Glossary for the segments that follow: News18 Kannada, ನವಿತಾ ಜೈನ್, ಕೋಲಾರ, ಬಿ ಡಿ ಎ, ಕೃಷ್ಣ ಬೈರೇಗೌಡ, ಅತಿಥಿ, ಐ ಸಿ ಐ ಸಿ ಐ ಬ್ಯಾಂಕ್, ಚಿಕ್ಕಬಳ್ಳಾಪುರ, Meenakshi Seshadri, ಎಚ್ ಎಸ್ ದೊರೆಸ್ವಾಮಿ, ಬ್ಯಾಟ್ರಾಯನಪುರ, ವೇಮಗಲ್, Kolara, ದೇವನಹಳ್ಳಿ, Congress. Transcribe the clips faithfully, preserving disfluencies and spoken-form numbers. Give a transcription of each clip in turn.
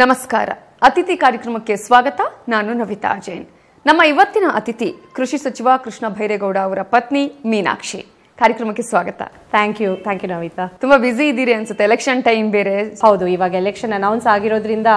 ನಮಸ್ಕಾರ ಅತಿಥಿ ಕಾರ್ಯಕ್ರಮಕ್ಕೆ ಸ್ವಾಗತ ನಾನು ನವಿತಾ ಜೈನ್ ನಮ್ಮ ಇವತ್ತಿನ ಅತಿಥಿ ಕೃಷಿ ಸಚಿವ ಕೃಷ್ಣ ಬೈರೇಗೌಡ ಅವರ ಪತ್ನಿ ಮೀನಾಕ್ಷಿ ಕಾರ್ಯಕ್ರಮಕ್ಕೆ ಸ್ವಾಗತ thank you thank you Navita ತುಂಬಾ ಬಿಜಿ ಇದ್ದೀರಿ ಅನ್ಸುತ್ತೆ ಎಲೆಕ್ಷನ್ ಟೈಮ್ ಬೇರೆ ಹೌದು ಇವಾಗ ಎಲೆಕ್ಷನ್ ಅನೌನ್ಸ್ ಆಗಿರೋದ್ರಿಂದ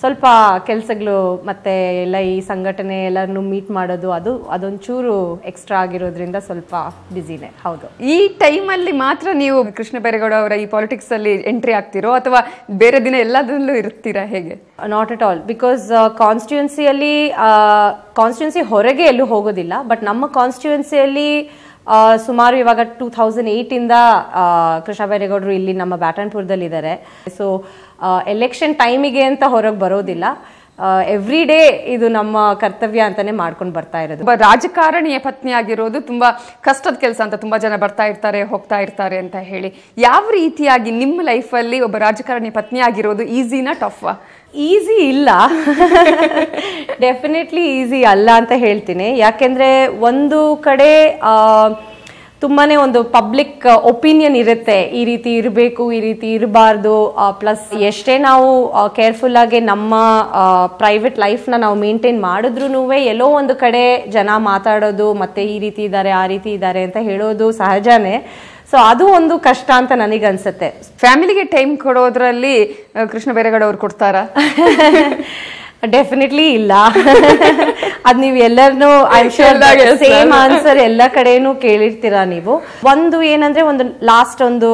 ಸ್ವಲ್ಪ ಕೆಲಸಗಳು ಮತ್ತೆ ಎಲ್ಲ ಈ ಸಂಘಟನೆ ಎಲ್ಲರನ್ನು ಮೀಟ್ ಮಾಡೋದು ಅದು ಅದೊಂಚೂರು ಎಕ್ಸ್ಟ್ರಾ ಆಗಿರೋದ್ರಿಂದ ಸ್ವಲ್ಪ ಬಿಸಿನೇ ಹೌದು ಈ ಟೈಮಲ್ಲಿ ಮಾತ್ರ ನೀವು ಕೃಷ್ಣ ಬೈರೇಗೌಡ ಅವರ ಈ ಪಾಲಿಟಿಕ್ಸ್ ಅಲ್ಲಿ ಎಂಟ್ರಿ ಆಗ್ತಿರೋ ಅಥವಾ ಬೇರೆ ದಿನ ಎಲ್ಲದರಲ್ಲೂ ಇರ್ತೀರಾ ಹೇಗೆ ನಾಟ್ ಅಟ್ ಆಲ್ ಬಿಕಾಸ್ ಕಾನ್ಸ್ಟಿಟ್ಯೂನ್ಸಿಯಲ್ಲಿ ಕಾನ್ಸ್ಟಿಟ್ಯೂನ್ಸಿ ಹೊರಗೆ ಎಲ್ಲೂ ಹೋಗೋದಿಲ್ಲ ಬಟ್ ನಮ್ಮ ಕಾನ್ಸ್ಟಿಟ್ಯೂನ್ಸಿಯಲ್ಲಿ ಸುಮಾರು ಇವಾಗ ಟೂ ತೌಸಂಡ್ ಏಯ್ಟಿಂದ ಕೃಷ್ಣ ಬೈರೇಗೌಡರು ಇಲ್ಲಿ ನಮ್ಮ ಬ್ಯಾಟನ್ಪುರದಲ್ಲಿದ್ದಾರೆ ಸೊ ಎಲೆಕ್ಷನ್ ಟೈಮಿಗೆ ಅಂತ ಹೊರಗೆ ಬರೋದಿಲ್ಲ ಎವ್ರಿ ಡೇ ಇದು ನಮ್ಮ ಕರ್ತವ್ಯ ಅಂತಾನೆ ಮಾಡ್ಕೊಂಡು ಬರ್ತಾ ಇರೋದು ಒಬ್ಬ ರಾಜಕಾರಣಿಯ ಪತ್ನಿ ಆಗಿರೋದು ತುಂಬಾ ಕಷ್ಟದ ಕೆಲಸ ಅಂತ ತುಂಬಾ ಜನ ಬರ್ತಾ ಇರ್ತಾರೆ ಹೋಗ್ತಾ ಇರ್ತಾರೆ ಅಂತ ಹೇಳಿ ಯಾವ ರೀತಿಯಾಗಿ ನಿಮ್ಮ ಲೈಫಲ್ಲಿ ಒಬ್ಬ ರಾಜಕಾರಣಿ ಪತ್ನಿ ಆಗಿರೋದು ಈಸಿನಾ ಟಫಾ ಈಸಿ ಇಲ್ಲ ಡೆಫಿನೆಟ್ಲಿ ಈಸಿ ಅಲ್ಲ ಅಂತ ಹೇಳ್ತೀನಿ ಯಾಕೆಂದ್ರೆ ಒಂದು ಕಡೆ ತುಂಬಾನೇ ಒಂದು ಪಬ್ಲಿಕ್ ಒಪಿನಿಯನ್ ಇರುತ್ತೆ ಈ ರೀತಿ ಇರಬೇಕು ಈ ರೀತಿ ಇರಬಾರ್ದು ಪ್ಲಸ್ ಎಷ್ಟೇ ನಾವು ಕೇರ್ಫುಲ್ ಆಗಿ ನಮ್ಮ ಪ್ರೈವೇಟ್ ಲೈಫ್ನ ನಾವು ಮೇಂಟೈನ್ ಮಾಡಿದ್ರು ಎಲ್ಲೋ ಒಂದು ಕಡೆ ಜನ ಮಾತಾಡೋದು ಮತ್ತೆ ಈ ರೀತಿ ಇದ್ದಾರೆ ಆ ರೀತಿ ಇದ್ದಾರೆ ಅಂತ ಹೇಳೋದು ಸಹಜನೇ ಸೊ ಅದು ಒಂದು ಕಷ್ಟ ಅಂತ ನನಗನ್ಸುತ್ತೆ ಫ್ಯಾಮಿಲಿಗೆ ಟೈಮ್ ಕೊಡೋದ್ರಲ್ಲಿ ಕೃಷ್ಣ ಬೈರೇಗೌಡ ಅವ್ರು ಕೊಡ್ತಾರಾ ಡೆಫಿನೆಟ್ಲಿ ಇಲ್ಲ ಅದು ನೀವು ಎಲ್ಲರನ್ನೂ ಸೇಮ್ ಆನ್ಸರ್ ಎಲ್ಲ ಕಡೆನೂ ಕೇಳಿರ್ತೀರಾ ನೀವು ಒಂದು ಏನಂದ್ರೆ ಒಂದು ಲಾಸ್ಟ್ ಒಂದು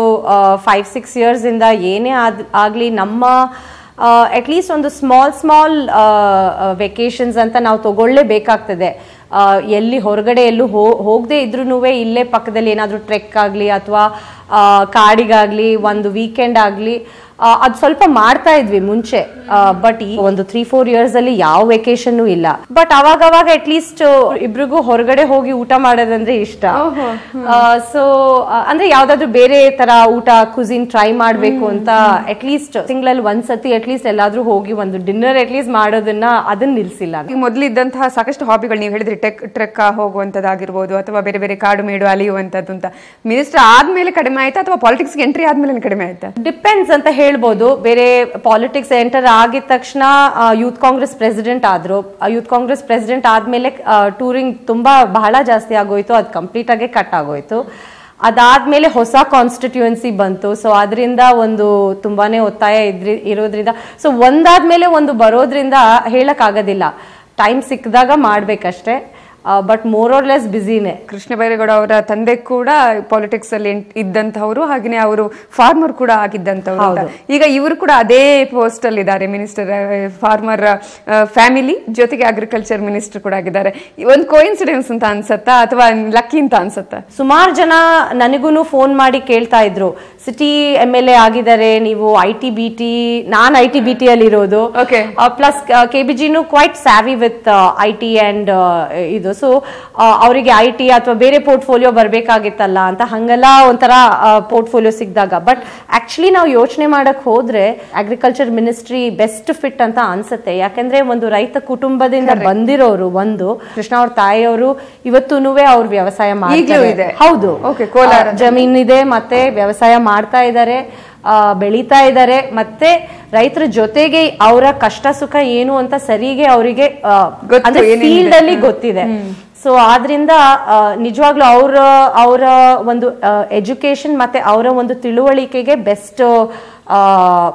ಫೈವ್ ಸಿಕ್ಸ್ ಇಯರ್ಸ್ ಇಂದ ಏನೇ ಆಗ್ಲಿ ನಮ್ಮ ಅಟ್ ಲೀಸ್ಟ್ ಒಂದು ಸ್ಮಾಲ್ ಸ್ಮಾಲ್ ವೆಕೇಶನ್ಸ್ ಅಂತ ನಾವು ತಗೊಳ್ಳೇಬೇಕಾಗ್ತದೆ ಎಲ್ಲಿ ಹೊರಗಡೆ ಎಲ್ಲೂ ಹೋಗದೆ ಇದ್ರೂ ಇಲ್ಲೇ ಪಕ್ಕದಲ್ಲಿ ಏನಾದರೂ ಟ್ರೆಕ್ ಆಗಲಿ ಅಥವಾ ಕಾಡಿಗಾಗಲಿ ಒಂದು ವೀಕೆಂಡ್ ಆಗಲಿ ಅದು ಸ್ವಲ್ಪ ಮಾಡ್ತಾ ಇದ್ವಿ ಮುಂಚೆ ಬಟ್ ಈ ಒಂದು ತ್ರೀ ಫೋರ್ ಇಯರ್ಸ್ ಅಲ್ಲಿ ಯಾವ ವೆಕೇಶನ್ ಇಲ್ಲ ಬಟ್ ಅವಾಗ ಅವಾಗ ಅಟ್ ಲೀಸ್ಟ್ ಇಬ್ರಿಗೂ ಹೊರಗಡೆ ಹೋಗಿ ಊಟ ಮಾಡೋದಂದ್ರೆ ಇಷ್ಟ ಸೊ ಅಂದ್ರೆ ಯಾವ್ದಾದ್ರು ಬೇರೆ ತರ ಊಟ ಕುಸಿನ್ ಟ್ರೈ ಮಾಡ್ಬೇಕು ಅಂತ ಅಟ್ ಲೀಸ್ಟ್ ತಿಂಗಳಲ್ಲಿ ಒಂದ್ಸತಿ ಅಟ್ ಲೀಸ್ಟ್ ಎಲ್ಲಾದ್ರೂ ಹೋಗಿ ಒಂದು ಡಿನ್ನರ್ ಅಟ್ ಲೀಸ್ಟ್ ಮಾಡೋದನ್ನ ಅದನ್ನ ನಿಲ್ಸಿಲ್ಲ ಮೊದಲಿದ್ದಂತಹ ಸಾಕಷ್ಟು ಹಾಬಿಗಳು ನೀವು ಹೇಳಿದ್ರಿ ಟ್ರೆಕ್ ಟ್ರೆಕ್ ಹೋಗುವಂತದ್ದಾಗಿರ್ಬೋದು ಅಥವಾ ಬೇರೆ ಬೇರೆ ಕಾಡು ಮೇಡು ಅಲಿಯುವಂತದ್ದು ಅಂತ ಮಿನಿಸ್ಟರ್ ಆದ್ಮೇಲೆ ಕಡಿಮೆ ಆಯ್ತಾ ಅಥವಾ ಪಾಲಿಟಿಕ್ಸ್ ಎಂಟ್ರಿ ಆದ್ಮೇಲೆ ಕಡಿಮೆ ಆಯ್ತಾ ಡಿಪೆಂಡ್ಸ್ ಅಂತ ಹೇಳಿ ಹೇಳ್ಬೋದು ಬೇರೆ ಪಾಲಿಟಿಕ್ಸ್ ಎಂಟರ್ ಆಗಿದ ತಕ್ಷಣ ಯೂತ್ ಕಾಂಗ್ರೆಸ್ ಪ್ರೆಸಿಡೆಂಟ್ ಆದ್ರು ಯೂತ್ ಕಾಂಗ್ರೆಸ್ ಪ್ರೆಸಿಡೆಂಟ್ ಆದ್ಮೇಲೆ ಟೂರಿಂಗ್ ತುಂಬಾ ಬಹಳ ಜಾಸ್ತಿ ಆಗೋಯ್ತು ಅದು ಕಂಪ್ಲೀಟ್ ಆಗಿ ಕಟ್ ಆಗೋಯ್ತು ಅದಾದ್ಮೇಲೆ ಹೊಸ ಕಾನ್ಸ್ಟಿಟ್ಯೂಯೆನ್ಸಿ ಬಂತು ಸೊ ಅದರಿಂದ ಒಂದು ತುಂಬಾನೇ ಒತ್ತಾಯ ಇದ್ರಿ ಇರೋದ್ರಿಂದ ಸೊ ಒಂದಾದ್ಮೇಲೆ ಒಂದು ಬರೋದ್ರಿಂದ ಹೇಳಕ್ ಆಗೋದಿಲ್ಲ ಟೈಮ್ ಸಿಕ್ಕಿದಾಗ ಮಾಡ್ಬೇಕಷ್ಟೇ ಬಟ್ ಮೋರ್ ಆರ್ ಲೆಸ್ ಬಿಸಿನೇ ಕೃಷ್ಣ ಬೈರೇಗೌಡ ಅವರ ತಂದೆ ಕೂಡ ಪಾಲಿಟಿಕ್ಸ್ ಅಲ್ಲಿ ಇದ್ದಂತಹವರು ಹಾಗೆ ಅವರು ಫಾರ್ಮರ್ ಕೂಡ ಆಗಿದ್ದಂತಹವರು ಈಗ ಇವರು ಕೂಡ ಅದೇ ಪೋಸ್ಟ್ ಅಲ್ಲಿ ಇದ್ದಾರೆ ಮಿನಿಸ್ಟರ್ ಫಾರ್ಮರ್ ಫ್ಯಾಮಿಲಿ ಜೊತೆಗೆ ಅಗ್ರಿಕಲ್ಚರ್ ಮಿನಿಸ್ಟರ್ ಕೂಡ ಆಗಿದ್ದಾರೆ ಒಂದು ಕೋಇನ್ಸಿಡೆನ್ಸ್ ಅಂತ ಅನ್ಸತ್ತಾ ಅಥವಾ ಲಕ್ಕಿ ಅಂತ ಅನ್ಸತ್ತಾ ಸುಮಾರು ಜನ ನನಗೂನು ಫೋನ್ ಮಾಡಿ ಕೇಳ್ತಾ ಇದ್ರು ಸಿಟಿ ಎಮ್ ಎಲ್ ಎ ಆಗಿದ್ದಾರೆ ನೀವು ಐ ಟಿ ಬಿ ಟಿ ನಾನ್ ಐ ಟಿ ಬಿ ಟಿ ಅಲ್ಲಿ ಇರೋದು ಪ್ಲಸ್ ಕೆಬಿಜಿನು quite savvy with I T and ಇದು ಸೊ ಅವರಿಗೆ ಐ ಟಿ ಅಥವಾ ಬೇರೆ ಪೋರ್ಟ್ಫೋಲಿಯೋ ಬರಬೇಕಾಗಿತ್ತಲ್ಲ ಅಂತ ಹಂಗೆಲ್ಲ ಒಂಥರ ಪೋರ್ಟ್ಫೋಲಿಯೋ ಸಿಕ್ಕಿದಾಗ ಬಟ್ ಆಕ್ಚುಲಿ ನಾವು ಯೋಚನೆ ಮಾಡಕ್ ಹೋದ್ರೆ ಅಗ್ರಿಕಲ್ಚರ್ ಮಿನಿಸ್ಟ್ರಿ ಬೆಸ್ಟ್ ಫಿಟ್ ಅಂತ ಅನ್ಸುತ್ತೆ ಯಾಕಂದ್ರೆ ಒಂದು ರೈತ ಕುಟುಂಬದಿಂದ ಬಂದಿರೋರು ಒಂದು ಕೃಷ್ಣ ಅವ್ರ ತಾಯಿಯವರು ಇವತ್ತೂನುವೆ ಅವ್ರ ವ್ಯವಸಾಯ ಮಾಡಿದ್ದಾರೆ ಹೌದು ಕೋಲಾರ ಜಮೀನ್ ಇದೆ ಮತ್ತೆ ವ್ಯವಸಾಯ ಮಾಡ್ತಾ ಇದ್ದಾರೆ ಬೆಳೀತಾ ಇದ್ದಾರೆ ಮತ್ತೆ ರೈತರ ಜೊತೆಗೆ ಅವರ ಕಷ್ಟ ಸುಖ ಏನು ಅಂತ ಸರಿಗೆ ಅವರಿಗೆ ಫೀಲ್ಡ್ ಅಲ್ಲಿ ಗೊತ್ತಿದೆ ಸೊ ಆದ್ರಿಂದ ನಿಜವಾಗ್ಲೂ ಅವರ ಅವರ ಒಂದು ಎಜುಕೇಶನ್ ಮತ್ತೆ ಅವರ ಒಂದು ತಿಳುವಳಿಕೆಗೆ ಬೆಸ್ಟ್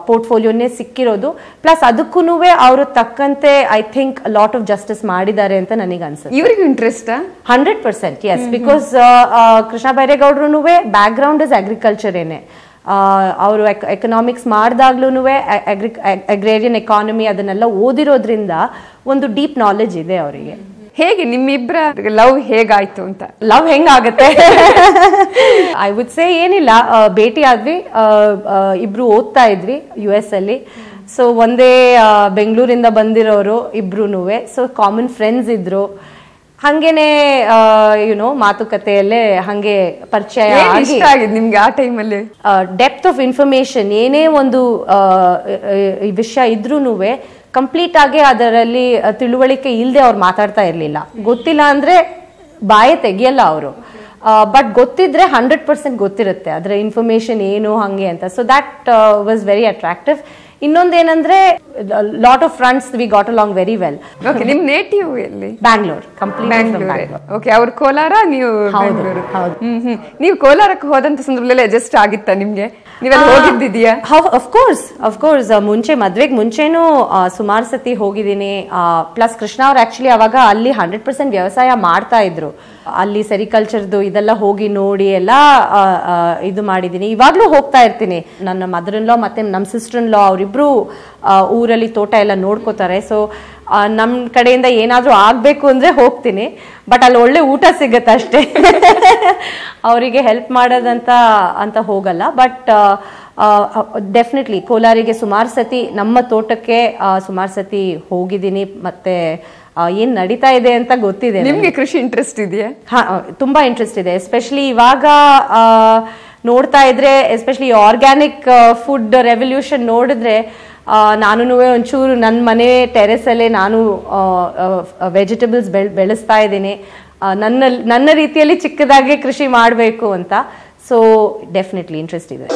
ಪೋರ್ಟ್ಫೋಲಿಯೋನೇ ಸಿಕ್ಕಿರೋದು ಪ್ಲಸ್ ಅದಕ್ಕೂ ಅವರು ತಕ್ಕಂತೆ I think lot of justice ಮಾಡಿದ್ದಾರೆ ಅಂತ ನನಗೆ ಅನ್ಸುತ್ತೆ ಇವರಿಗೂ interest hundred percent yes because Krishna ಬೈರೇಗೌಡರು ಬ್ಯಾಕ್ ಗ್ರೌಂಡ್ ಇಸ್ ಅಗ್ರಿಕಲ್ಚರ್ ಏನೇ ಅವರು ಎಕನಾಮಿಕ್ಸ್ ಮಾಡಿದಾಗ್ಲೂ ಅಗ್ರಿ ಅಗ್ರೇರಿಯನ್ ಎಕಾನಮಿ ಅದನ್ನೆಲ್ಲ ಓದಿರೋದ್ರಿಂದ ಒಂದು ಡೀಪ್ ನಾಲೆಜ್ ಇದೆ ಅವರಿಗೆ ಹೇಗೆ ನಿಮ್ಮಿಬ್ಬರ ಲವ್ ಹೇಗಾಯ್ತು ಅಂತ ಲವ್ ಹೆಂಗಾಗತ್ತೆ ಐ ವುಡ್ ಸೇ ಏನಿಲ್ಲ ಭೇಟಿ ಆದ್ವಿ ಇಬ್ರು ಓದ್ತಾ ಇದ್ವಿ ಯು ಎಸ್ ಅಲ್ಲಿ ಸೊ ಒಂದೇ ಬೆಂಗಳೂರಿಂದ ಬಂದಿರೋರು ಇಬ್ರು ಸೊ ಕಾಮನ್ ಫ್ರೆಂಡ್ಸ್ ಇದ್ರು ಹಂಗೇನೆ ಯುನೋ ಮಾತುಕತೆಯಲ್ಲೇ ಹಂಗೆ ಪರಿಚಯ ಆಗಿದ್ದು ನಿಮ್ಗೆ ಆ ಟೈಮಲ್ಲಿ ಡೆಪ್ತ್ ಆಫ್ ಇನ್ಫಾರ್ಮೇಶನ್ ಏನೇ ಒಂದು ವಿಷಯ ಇದ್ರೂ ಕಂಪ್ಲೀಟ್ ಆಗಿ ಅದರಲ್ಲಿ ತಿಳುವಳಿಕೆ ಇಲ್ಲದೆ ಅವ್ರು ಮಾತಾಡ್ತಾ ಇರಲಿಲ್ಲ ಗೊತ್ತಿಲ್ಲ ಅಂದ್ರೆ ಬಾಯಿ ತೆಗಿಯಲ್ಲ ಅವರು ಬಟ್ ಗೊತ್ತಿದ್ರೆ ಹಂಡ್ರೆಡ್ ಪರ್ಸೆಂಟ್ ಗೊತ್ತಿರುತ್ತೆ ಅದರ ಇನ್ಫಾರ್ಮೇಶನ್ ಏನು ಹಂಗೆ ಅಂತ so that was very attractive A lot of fronts we got along very well. Okay, your native is? Bangalore, completely Bangalore. From Bangalore. Okay, our Kolara, you Bangalore. How? You Kolara ಹೋದಂತ ಸಂದರ್ಭದಲ್ಲಿ adjust ಆಗಿತ್ತಾ ನಿಮಗೆ ನೀವು ಅಲ್ಲಿ ಹೋಗಿದ್ದಿದ್ಯಾ of course of course ಮುಂಚೆ ಮದ್ವೆಗೆ ಮುಂಚೆನೂ ಸುಮಾರು ಸತಿ ಹೋಗಿದ್ದೀನಿ ಪ್ಲಸ್ ಕೃಷ್ಣ ಅವರು actually ಆವಾಗ ಅಲ್ಲಿ hundred percent ವ್ಯವಸಾಯ ಮಾಡ್ತಾ ಇದ್ರು ಅಲ್ಲಿ ಸೆರಿಕಲ್ಚರ್ ದು ಇದೆಲ್ಲ ಹೋಗಿ ನೋಡಿ ಎಲ್ಲ ಇದು ಮಾಡಿದಿನಿ ಇವಾಗಲೂ ಹೋಗ್ತಾ ಇರ್ತೀನಿ ನನ್ನ ಮದರ್ ಇನ್ ಲಾ ಮತ್ತೆ ನಮ್ಮ ಸಿಸ್ಟರ್ ಇನ್ ಲಾ ಅವರಿಬ್ರು ಊರಲ್ಲಿ ತೋಟ ಎಲ್ಲ ನೋಡ್ಕೋತಾರೆ ಸೋ ನಮ್ಮ ಕಡೆಯಿಂದ ಏನಾದರೂ ಆಗಬೇಕು ಅಂದ್ರೆ ಹೋಗ್ತೀನಿ ಬಟ್ ಅಲ್ಲಿ ಒಳ್ಳೆ ಊಟ ಸಿಗುತ್ತೆ ಅಷ್ಟೇ ಅವರಿಗೆ ಹೆಲ್ಪ್ ಮಾಡೋದಂತ ಅಂತ ಹೋಗಲ್ಲ ಬಟ್ ಡೆಫಿನೆಟ್ಲಿ ಕೋಲಾರಿಗೆ ಸುಮಾರು ಸತಿ ನಮ್ಮ ತೋಟಕ್ಕೆ ಸುಮಾರು ಸತಿ ಹೋಗಿದ್ದೀನಿ ಮತ್ತೆ ಏನು ನಡೀತಾ ಇದೆ ಅಂತ ಗೊತ್ತಿದೆ ನಿಮಗೆ ಕೃಷಿ ಇಂಟ್ರೆಸ್ಟ್ ಇದೆಯಾ ಹಾ ತುಂಬಾ ಇಂಟ್ರೆಸ್ಟ್ ಇದೆ ಎಸ್ಪೆಷಲಿ ಇವಾಗ ನೋಡ್ತಾ ಇದ್ರೆ ಎಸ್ಪೆಷಲಿ ಆರ್ಗ್ಯಾನಿಕ್ ಫುಡ್ ರೆವಲ್ಯೂಷನ್ ನೋಡಿದ್ರೆ ನಾನು ಒಂಚೂರು ನನ್ನ ಮನೆ ಟೆರೆಸಲ್ಲೇ ನಾನು ವೆಜಿಟೇಬಲ್ಸ್ ಬೆಳೆಸ್ತಾ ಇದ್ದೀನಿ ನನ್ನ ನನ್ನ ರೀತಿಯಲ್ಲಿ ಚಿಕ್ಕದಾಗಿ ಕೃಷಿ ಮಾಡಬೇಕು ಅಂತ ಸೊ ಡೆಫಿನೆಟ್ಲಿ ಇಂಟ್ರೆಸ್ಟ್ ಇದೆ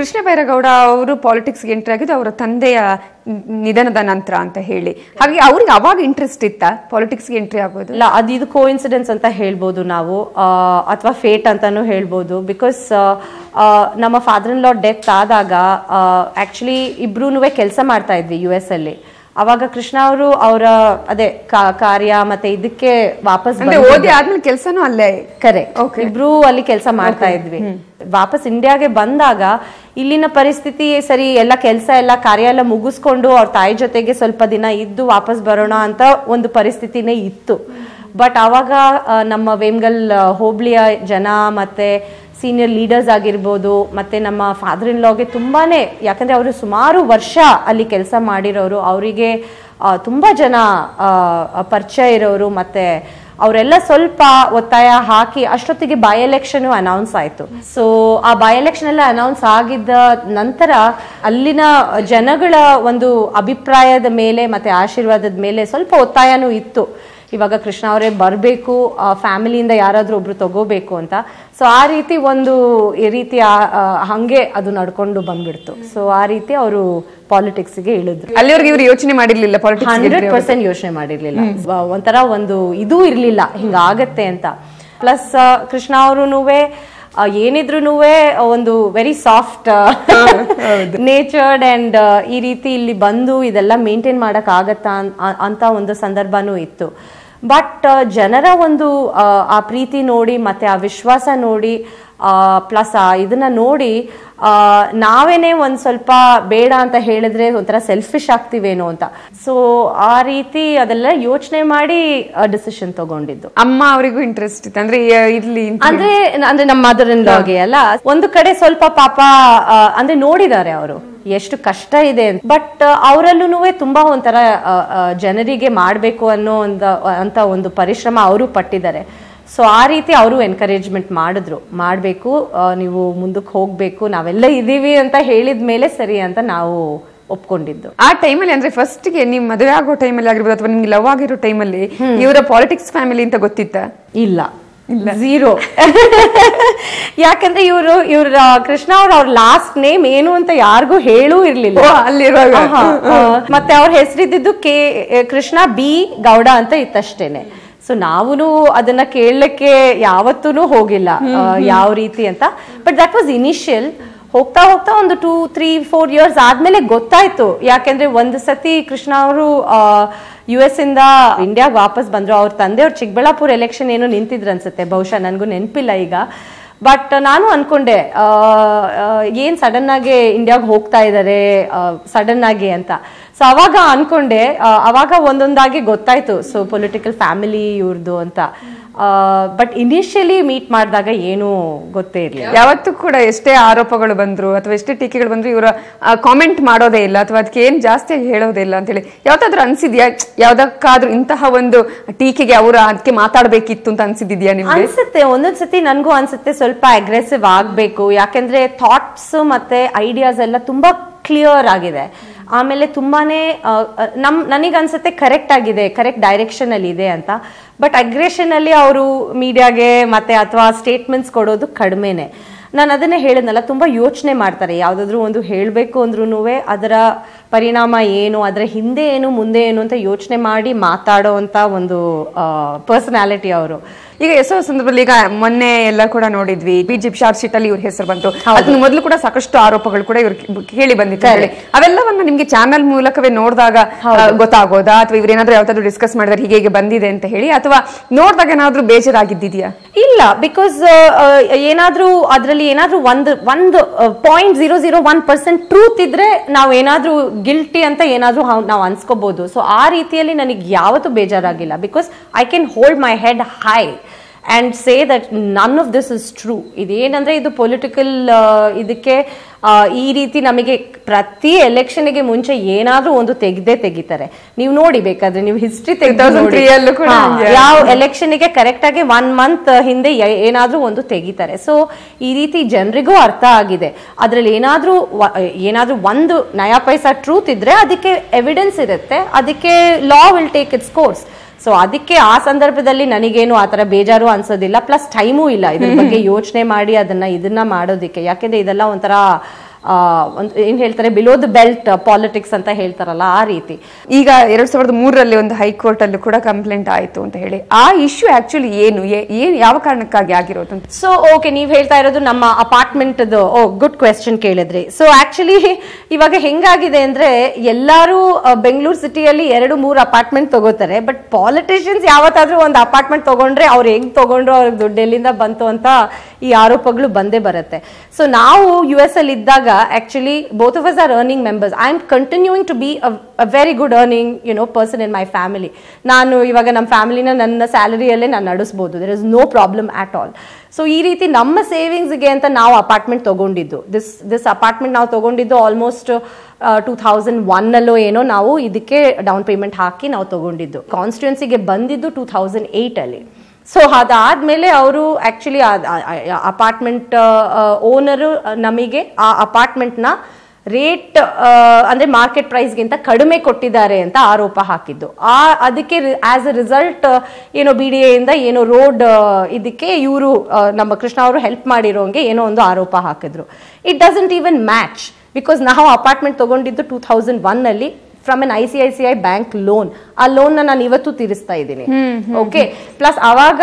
ಕೃಷ್ಣ ಬೈರೇಗೌಡ ಅವರು ಪಾಲಿಟಿಕ್ಸ್ಗೆ ಎಂಟ್ರಿ ಆಗಿದ್ದು ಅವರ ತಂದೆಯ ನಿಧನದ ನಂತರ ಅಂತ ಹೇಳಿ ಹಾಗೆ ಅವ್ರಿಗೆ ಅವಾಗ ಇಂಟ್ರೆಸ್ಟ್ ಇತ್ತಾ ಪಾಲಿಟಿಕ್ಸ್ಗೆ ಎಂಟ್ರಿ ಆಗೋದು ಇಲ್ಲ ಅದು ಇದು ಕೋಇನ್ಸಿಡೆನ್ಸ್ ಅಂತ ಹೇಳ್ಬೋದು ನಾವು ಅಥವಾ ಫೇಟ್ ಅಂತಾನು ಹೇಳ್ಬೋದು ಬಿಕಾಸ್ ನಮ್ಮ ಫಾದರ್ ಇನ್ ಲಾ ಡೆತ್ ಆದಾಗ ಆ್ಯಕ್ಚುಲಿ ಇಬ್ರೂ ಕೆಲಸ ಮಾಡ್ತಾ ಇದ್ವಿ ಯು ಎಸ್ ಅಲ್ಲಿ ಅವಾಗ ಕೃಷ್ಣ ಅವರು ಅವರ ಅದೇ ಕಾರ್ಯ ಮತ್ತೆ ಇದಕ್ಕೆ ವಾಪಸ್ ಓದಿ ಆದ್ಮೇಲೆ ಕೆಲಸನೂ ಅಲ್ಲೇ ಕರೆಕ್ಟ್ ಇಬ್ರು ಅಲ್ಲಿ ಕೆಲಸ ಮಾಡ್ತಾ ಇದ್ವಿ ವಾಪಸ್ ಇಂಡಿಯಾಗೆ ಬಂದಾಗ ಇಲ್ಲಿನ ಪರಿಸ್ಥಿತಿ ಸರಿ ಎಲ್ಲ ಕೆಲಸ ಎಲ್ಲ ಕಾರ್ಯ ಎಲ್ಲ ಮುಗಿಸ್ಕೊಂಡು ಅವ್ರ ತಾಯಿ ಜೊತೆಗೆ ಸ್ವಲ್ಪ ದಿನ ಇದ್ದು ವಾಪಸ್ ಬರೋಣ ಅಂತ ಒಂದು ಪರಿಸ್ಥಿತಿನೇ ಇತ್ತು ಬಟ್ ಆವಾಗ ನಮ್ಮ ವೇಮಗಲ್ ಹೋಬಳಿಯ ಜನ ಮತ್ತೆ ಸೀನಿಯರ್ ಲೀಡರ್ಸ್ ಆಗಿರ್ಬೋದು ಮತ್ತು ನಮ್ಮ ಫಾದರ್ ಇನ್ ಲಾಗೆ ತುಂಬಾ ಯಾಕಂದರೆ ಅವರು ಸುಮಾರು ವರ್ಷ ಅಲ್ಲಿ ಕೆಲಸ ಮಾಡಿರೋರು ಅವರಿಗೆ ತುಂಬ ಜನ ಪರಿಚಯ ಇರೋರು ಮತ್ತು ಅವರೆಲ್ಲ ಸ್ವಲ್ಪ ಒತ್ತಾಯ ಹಾಕಿ ಅಷ್ಟೊತ್ತಿಗೆ ಬೈ ಎಲೆಕ್ಷನು ಅನೌನ್ಸ್ ಆಯಿತು ಸೊ ಆ ಬೈ ಎಲೆಕ್ಷನ್ ಎಲ್ಲ ಅನೌನ್ಸ್ ಆಗಿದ್ದ ನಂತರ ಅಲ್ಲಿನ ಜನಗಳ ಒಂದು ಅಭಿಪ್ರಾಯದ ಮೇಲೆ ಮತ್ತು ಆಶೀರ್ವಾದದ ಮೇಲೆ ಸ್ವಲ್ಪ ಒತ್ತಾಯನೂ ಇತ್ತು ಇವಾಗ ಕೃಷ್ಣ ಅವರೇ ಬರಬೇಕು ಫ್ಯಾಮಿಲಿಯಿಂದ ಯಾರಾದರೂ ಒಬ್ರು ತಗೋಬೇಕು ಅಂತ ಸೊ ಆ ರೀತಿ ಒಂದು ರೀತಿಯ ಹಂಗೆ ಅದು ನಡ್ಕೊಂಡು ಬಂದ್ಬಿಡ್ತು ಸೊ ಆ ರೀತಿ ಅವರು ಪಾಲಿಟಿಕ್ಸ್ಗೆ ಇಳಿದ್ರು ಅಲ್ಲಿವರೆಗೆ ಇವರು ಯೋಚನೆ ಮಾಡಿರ್ಲಿಲ್ಲ ಪಾಲಿಟಿಕ್ಸ್ ಹಂಡ್ರೆಡ್ ಪರ್ಸೆಂಟ್ ಯೋಚನೆ ಮಾಡಿರ್ಲಿಲ್ಲ ಒಂಥರ ಒಂದು ಇದೂ ಇರಲಿಲ್ಲ ಹಿಂಗಾಗತ್ತೆ ಅಂತ ಪ್ಲಸ್ ಕೃಷ್ಣ ಅವರೂ ಏನಿದ್ರು ಒಂದು ವೆರಿ ಸಾಫ್ಟ್ ನೇಚರ್ಡ್ ಅಂಡ್ ಈ ರೀತಿ ಇಲ್ಲಿ ಬಂದು ಇದೆಲ್ಲ ಮೇಂಟೈನ್ ಮಾಡಕ್ ಆಗತ್ತಾ ಅಂತ ಒಂದು ಸಂದರ್ಭನೂ ಇತ್ತು ಬಟ್ ಜನರ ಒಂದು ಆ ಪ್ರೀತಿ ನೋಡಿ ಮತ್ತೆ ಆ ವಿಶ್ವಾಸ ನೋಡಿ ಪ್ಲಸ್ ಇದನ್ನ ನೋಡಿ ನಾವೇನೆ ಒಂದು ಸ್ವಲ್ಪ ಬೇಡ ಅಂತ ಹೇಳಿದ್ರೆ ಒಂಥರ ಸೆಲ್ಫಿಶ್ ಆಗ್ತೀವೇನೋ ಅಂತ ಸೊ ಆ ರೀತಿ ಅದೆಲ್ಲ ಯೋಚನೆ ಮಾಡಿ ಡಿಸಿಷನ್ ತಗೊಂಡಿದ್ದು ಅಮ್ಮ ಅವರಿಗೂ ಇಂಟ್ರೆಸ್ಟ್ ಇತ್ತು ಅಂದ್ರೆ ಇಲ್ಲಿ ಅಂದ್ರೆ ಅಂದ್ರೆ ನಮ್ಮ ಮದರ್ ಇನ್ ಲಾಗೆ ಅಲ್ಲ ಒಂದು ಕಡೆ ಸ್ವಲ್ಪ ಪಾಪ ಅಂದ್ರೆ ನೋಡಿದ್ದಾರೆ ಅವರು ಎಷ್ಟು ಕಷ್ಟ ಇದೆ ಅಂತ ಬಟ್ ಅವರಲ್ಲೂ ತುಂಬಾ ಒಂಥರ ಜನರಿಗೆ ಮಾಡಬೇಕು ಅನ್ನೋ ಒಂದು ಅಂತ ಒಂದು ಪರಿಶ್ರಮ ಅವರು ಪಟ್ಟಿದ್ದಾರೆ ಸೊ ಆ ರೀತಿ ಅವರು ಎನ್ಕರೇಜ್ಮೆಂಟ್ ಮಾಡಿದ್ರು ಮಾಡಬೇಕು ನೀವು ಮುಂದಕ್ಕೆ ಹೋಗಬೇಕು ನಾವೆಲ್ಲ ಇದ್ದೀವಿ ಅಂತ ಹೇಳಿದ ಮೇಲೆ ಸರಿ ಅಂತ ನಾವು ಒಪ್ಕೊಂಡಿದ್ದು ಆ ಟೈಮಲ್ಲಿ ಅಂದ್ರೆ ಫಸ್ಟ್ಗೆ ನಿಮ್ ಮದುವೆ ಆಗೋ ಟೈಮಲ್ಲಿ ಆಗಿರ್ಬೋದು ಅಥವಾ ನಿಮ್ಗೆ ಲವ್ ಆಗಿರೋ ಟೈಮಲ್ಲಿ ಇವರ ಪಾಲಿಟಿಕ್ಸ್ ಫ್ಯಾಮಿಲಿ ಅಂತ ಗೊತ್ತಿತ್ತಾ ಇಲ್ಲ ಇಲ್ಲ ಝೀರೋ ಯಾಕಂದ್ರೆ ಇವರು ಇವ್ರ ಕೃಷ್ಣ ಅವ್ರ ಅವ್ರ ಲಾಸ್ಟ್ ನೇಮ್ ಏನು ಅಂತ ಯಾರಿಗೂ ಹೇಳೂ ಇರ್ಲಿಲ್ಲ ಅಲ್ಲಿರುವಾಗ ಮತ್ತೆ ಅವ್ರ ಹೆಸರಿದ್ದು ಕೆ ಕೃಷ್ಣ ಬಿ ಗೌಡ ಅಂತ ಇತ್ತಷ್ಟೇನೆ ಸೊ ನಾವೂನು ಅದನ್ನ ಕೇಳಲಿಕ್ಕೆ ಯಾವತ್ತೂ ಹೋಗಿಲ್ಲ ಯಾವ ರೀತಿ ಅಂತ ಬಟ್ ದಟ್ ವಾಸ್ ಇನಿಷಿಯಲ್ ಹೋಗ್ತಾ ಹೋಗ್ತಾ ಒಂದು ಟೂ ತ್ರೀ ಫೋರ್ ಇಯರ್ಸ್ ಆದ್ಮೇಲೆ ಗೊತ್ತಾಯ್ತು ಯಾಕೆಂದ್ರೆ ಒಂದು ಸತಿ ಕೃಷ್ಣ ಅವರು ಯು ಎಸ್ ಇಂದ ಇಂಡಿಯಾಗೆ ವಾಪಸ್ ಬಂದ್ರು ಅವ್ರ ತಂದೆ ಅವ್ರು ಚಿಕ್ಕಬಳ್ಳಾಪುರ ಎಲೆಕ್ಷನ್ ಏನೋ ನಿಂತಿದ್ರು ಅನ್ಸುತ್ತೆ ಬಹುಶಃ ನನಗೂ ನೆನಪಿಲ್ಲ ಈಗ ಬಟ್ ನಾನು ಅನ್ಕೊಂಡೆ ಏನ್ ಸಡನ್ ಆಗಿ ಇಂಡಿಯಾಗೆ ಹೋಗ್ತಾ ಇದ್ದಾರೆ ಸಡನ್ ಆಗಿ ಅಂತ ಸೊ ಅವಾಗ ಅನ್ಕೊಂಡೆ ಅವಾಗ ಒಂದೊಂದಾಗಿ ಗೊತ್ತಾಯ್ತು ಸೊ ಪೊಲಿಟಿಕಲ್ ಫ್ಯಾಮಿಲಿ ಇವ್ರದ್ದು ಅಂತ ಬಟ್ ಇನಿಷಿಯಲಿ ಮೀಟ್ ಮಾಡಿದಾಗ ಏನೂ ಗೊತ್ತೇ ಇರಲಿಲ್ಲ ಯಾವತ್ತೂ ಕೂಡ ಎಷ್ಟೇ ಆರೋಪಗಳು ಬಂದ್ರು ಅಥವಾ ಎಷ್ಟೇ ಟೀಕೆಗಳು ಬಂದ್ರು ಇವರ ಕಾಮೆಂಟ್ ಮಾಡೋದೇ ಇಲ್ಲ ಅಥವಾ ಅದಕ್ಕೆ ಏನು ಜಾಸ್ತಿಯಾಗಿ ಹೇಳೋದೇ ಇಲ್ಲ ಅಂತೇಳಿ ಯಾವತ್ತಾದ್ರೂ ಅನ್ಸಿದ್ಯಾ ಯಾವ್ದಕ್ಕಾದ್ರೂ ಇಂತಹ ಒಂದು ಟೀಕೆಗೆ ಅವರು ಅದಕ್ಕೆ ಮಾತಾಡಬೇಕಿತ್ತು ಅಂತ ಅನ್ಸಿದ್ಯಾ ನಿಮ್ಗೆ ಅನ್ಸುತ್ತೆ ಒಂದೊಂದ್ಸತಿ ನನಗೂ ಅನ್ಸುತ್ತೆ ಸ್ವಲ್ಪ ಅಗ್ರೆಸಿವ್ ಆಗಬೇಕು ಯಾಕೆಂದ್ರೆ ಥಾಟ್ಸ್ ಮತ್ತೆ ಐಡಿಯಾಸ್ ಎಲ್ಲ ತುಂಬಾ clear agide ಆಮೇಲೆ ತುಂಬಾನೇ ನಮ್ ನನಗೆ ಅನ್ಸುತ್ತೆ ಕರೆಕ್ಟ್ ಆಗಿದೆ ಕರೆಕ್ಟ್ ಡೈರೆಕ್ಷನ್ ಅಲ್ಲಿ ಇದೆ ಅಂತ ಬಟ್ ಅಗ್ರೆಷನ್ ಅಲ್ಲಿ ಅವರು ಮೀಡಿಯಾಗೆ ಮತ್ತೆ ಅಥವಾ ಸ್ಟೇಟ್ಮೆಂಟ್ಸ್ ಕೊಡೋದು ಕಡಿಮೆನೆ ನಾನು ಅದನ್ನೇ ಹೇಳಿದ್ನಲ್ಲ ತುಂಬಾ ಯೋಚನೆ ಮಾಡ್ತಾರೆ ಯಾವುದಾದರೂ ಒಂದು ಹೇಳಬೇಕು ಅಂದ್ರೂನುವೆ ಅದರ ಪರಿಣಾಮ ಏನು ಅದರ ಹಿಂದೆ ಏನು ಮುಂದೆ ಏನು ಅಂತ ಯೋಚನೆ ಮಾಡಿ ಮಾತಾಡುವಂತ ಒಂದು ಪರ್ಸನಾಲಿಟಿ ಅವರು ಈಗ ಎಷ್ಟೋ ಸಂದರ್ಭದಲ್ಲಿ ಈಗ ಮೊನ್ನೆ ಎಲ್ಲ ಕೂಡ ನೋಡಿದ್ವಿ ಬಿಜೆಪಿ ಶಾರ್ಟ್ ಶೀಟ್ ಅಲ್ಲಿ ಇವ್ರ ಹೆಸರು ಬಂತು ಅದನ್ನ ಮೊದಲು ಕೂಡ ಸಾಕಷ್ಟು ಆರೋಪಗಳು ಕೂಡ ಇವ್ರು ಕೇಳಿ ಬಂದಿದ್ದಾರೆ ಅವೆಲ್ಲವನ್ನ ನಿಮಗೆ ಚಾನೆಲ್ ಮೂಲಕವೇ ನೋಡಿದಾಗ ಗೊತ್ತಾಗೋದಾ ಅಥವಾ ಇವ್ರು ಏನಾದ್ರೂ ಯಾವತ್ತಾದ್ರೂ ಡಿಸ್ಕಸ್ ಮಾಡಿದ್ರೆ ಹೀಗೆ ಹೀಗೆ ಬಂದಿದೆ ಅಂತ ಹೇಳಿ ಅಥವಾ ನೋಡಿದಾಗ ಏನಾದ್ರೂ ಬೇಜಾರಾಗಿದ್ದಿದೆಯಾ ಇಲ್ಲ ಬಿಕಾಸ್ ಏನಾದ್ರೂ ಅದರಲ್ಲಿ ಏನಾದ್ರೂ ಒಂದು ಒಂದು point zero zero one percent truth ಇದ್ರೆ ನಾವು ಏನಾದ್ರೂ ಗಿಲ್ಟಿ ಅಂತ ಏನಾದ್ರೂ ನಾವು ಅನ್ಸ್ಕೋಬಹುದು ಸೊ ಆ ರೀತಿಯಲ್ಲಿ ನನಗೆ ಯಾವತ್ತೂ ಬೇಜಾರಾಗಿಲ್ಲ because I can hold my head high and say that none of this is true. Idenandre idu political idikke ee reeti namage prati election ge munche yenadru ondu tegide tegitare neevu nodi bekadre neevu history two thousand three allu kuda yav election ge correct age one month hinde yenadru ondu tegitare so ee reeti janarigu artha agide adralli yenadru yenadru ondu naya paisa truth idre adikke evidence irutte adikke law will take its course so ಅದಕ್ಕೆ ಆ ಸಂದರ್ಭದಲ್ಲಿ ನನಗೇನು ಆ ಥರ ಬೇಜಾರು ಅನ್ಸೋದಿಲ್ಲ plus ಟೈಮೂ ಇಲ್ಲ ಇದ್ರ ಬಗ್ಗೆ ಯೋಚನೆ ಮಾಡಿ ಅದನ್ನ ಇದನ್ನ ಮಾಡೋದಿಕ್ಕೆ ಯಾಕೆಂದ್ರೆ ಇದೆಲ್ಲ ಒಂಥರ ಏನ್ ಹೇಳ್ತಾರೆ ಬಿಲೋ ದ ಬೆಲ್ಟ್ ಪಾಲಿಟಿಕ್ಸ್ ಅಂತ ಹೇಳ್ತಾರಲ್ಲ ಆ ರೀತಿ ಈಗ ಎರಡ್ ಸಾವಿರದ ಮೂರರಲ್ಲಿ ಒಂದು ಹೈಕೋರ್ಟ್ ಅಲ್ಲೂ ಕೂಡ ಕಂಪ್ಲೇಂಟ್ ಆಯ್ತು ಅಂತ ಹೇಳಿ ಆ ಇಶ್ಯೂ ಆಕ್ಚುಲಿ ಏನು ಏನ್ ಯಾವ ಕಾರಣಕ್ಕಾಗಿ ಆಗಿರೋದು ಸೊ ಓಕೆ ನೀವ್ ಹೇಳ್ತಾ ಇರೋದು ನಮ್ಮ ಅಪಾರ್ಟ್ಮೆಂಟ್ ಓ ಗುಡ್ ಕ್ವೆಶ್ಚನ್ ಕೇಳಿದ್ರಿ ಸೊ ಆಕ್ಚುಲಿ ಇವಾಗ ಹೆಂಗಾಗಿದೆ ಅಂದ್ರೆ ಎಲ್ಲಾರು ಬೆಂಗಳೂರು ಸಿಟಿಯಲ್ಲಿ ಎರಡು ಮೂರು ಅಪಾರ್ಟ್ಮೆಂಟ್ ತಗೋತಾರೆ ಬಟ್ ಪಾಲಿಟಿಷಿಯನ್ಸ್ ಯಾವತ್ತಾದ್ರೂ ಒಂದು ಅಪಾರ್ಟ್ಮೆಂಟ್ ತಗೊಂಡ್ರೆ ಅವ್ರು ಹೆಂಗ್ ತಗೊಂಡ್ರು ಅವ್ರಿಗೆ ದುಡ್ಡು ಎಲ್ಲಿಂದ ಬಂತು ಅಂತ ಈ ಆರೋಪಗಳು ಬಂದೇ ಬರುತ್ತೆ ಸೊ ನಾವು ಯು ಎಸ್ ಅಲ್ಲಿ ಇದ್ದಾಗ actually both of us are earning members I am continuing to be a, a very good earning you know person in my family nanu ivaga nam family na nanna salary alle nan nadisbodu there is no problem at all so ee reeti namma savings ge anta now apartment tagondiddu this this apartment now tagondiddu almost two thousand one allo eno now idikke down payment haaki now tagondiddu constituency ge bandiddu two thousand eight alli so ಅದಾದ್ಮೇಲೆ ಅವರು actually apartment owner ನಮಗೆ ಆ ಅಪಾರ್ಟ್ಮೆಂಟ್ನ rate ಅಂದ್ರೆ market ಪ್ರೈಸ್ಗಿಂತ ಕಡಿಮೆ ಕೊಟ್ಟಿದ್ದಾರೆ ಅಂತ ಆರೋಪ ಹಾಕಿದ್ದು ಆ ಅದಕ್ಕೆ ಆಸ್ ಅ ರಿಸಲ್ಟ್ ಏನೋ ಬಿ ಡಿ ಎ ಇಂದ ಏನೋ ರೋಡ್ ಇದಕ್ಕೆ ಇವರು ನಮ್ಮ ಕೃಷ್ಣ ಅವರು ಹೆಲ್ಪ್ ಮಾಡಿರೋಂಗೆ ಏನೋ ಒಂದು ಆರೋಪ ಹಾಕಿದ್ರು it doesn't even match because ನಾವು ಅಪಾರ್ಟ್ಮೆಂಟ್ ತಗೊಂಡಿದ್ದು ಟೂ ತೌಸಂಡ್ ಒನ್ ಅಲ್ಲಿ from an ಐ ಸಿ ಐ ಸಿ ಐ ಬ್ಯಾಂಕ್ loan ಆ ಲೋನ್ ನಾನು ಇವತ್ತು ತೀರಿಸ್ತಾ ಇದ್ದೀನಿ ಓಕೆ ಪ್ಲಸ್ ಅವಾಗ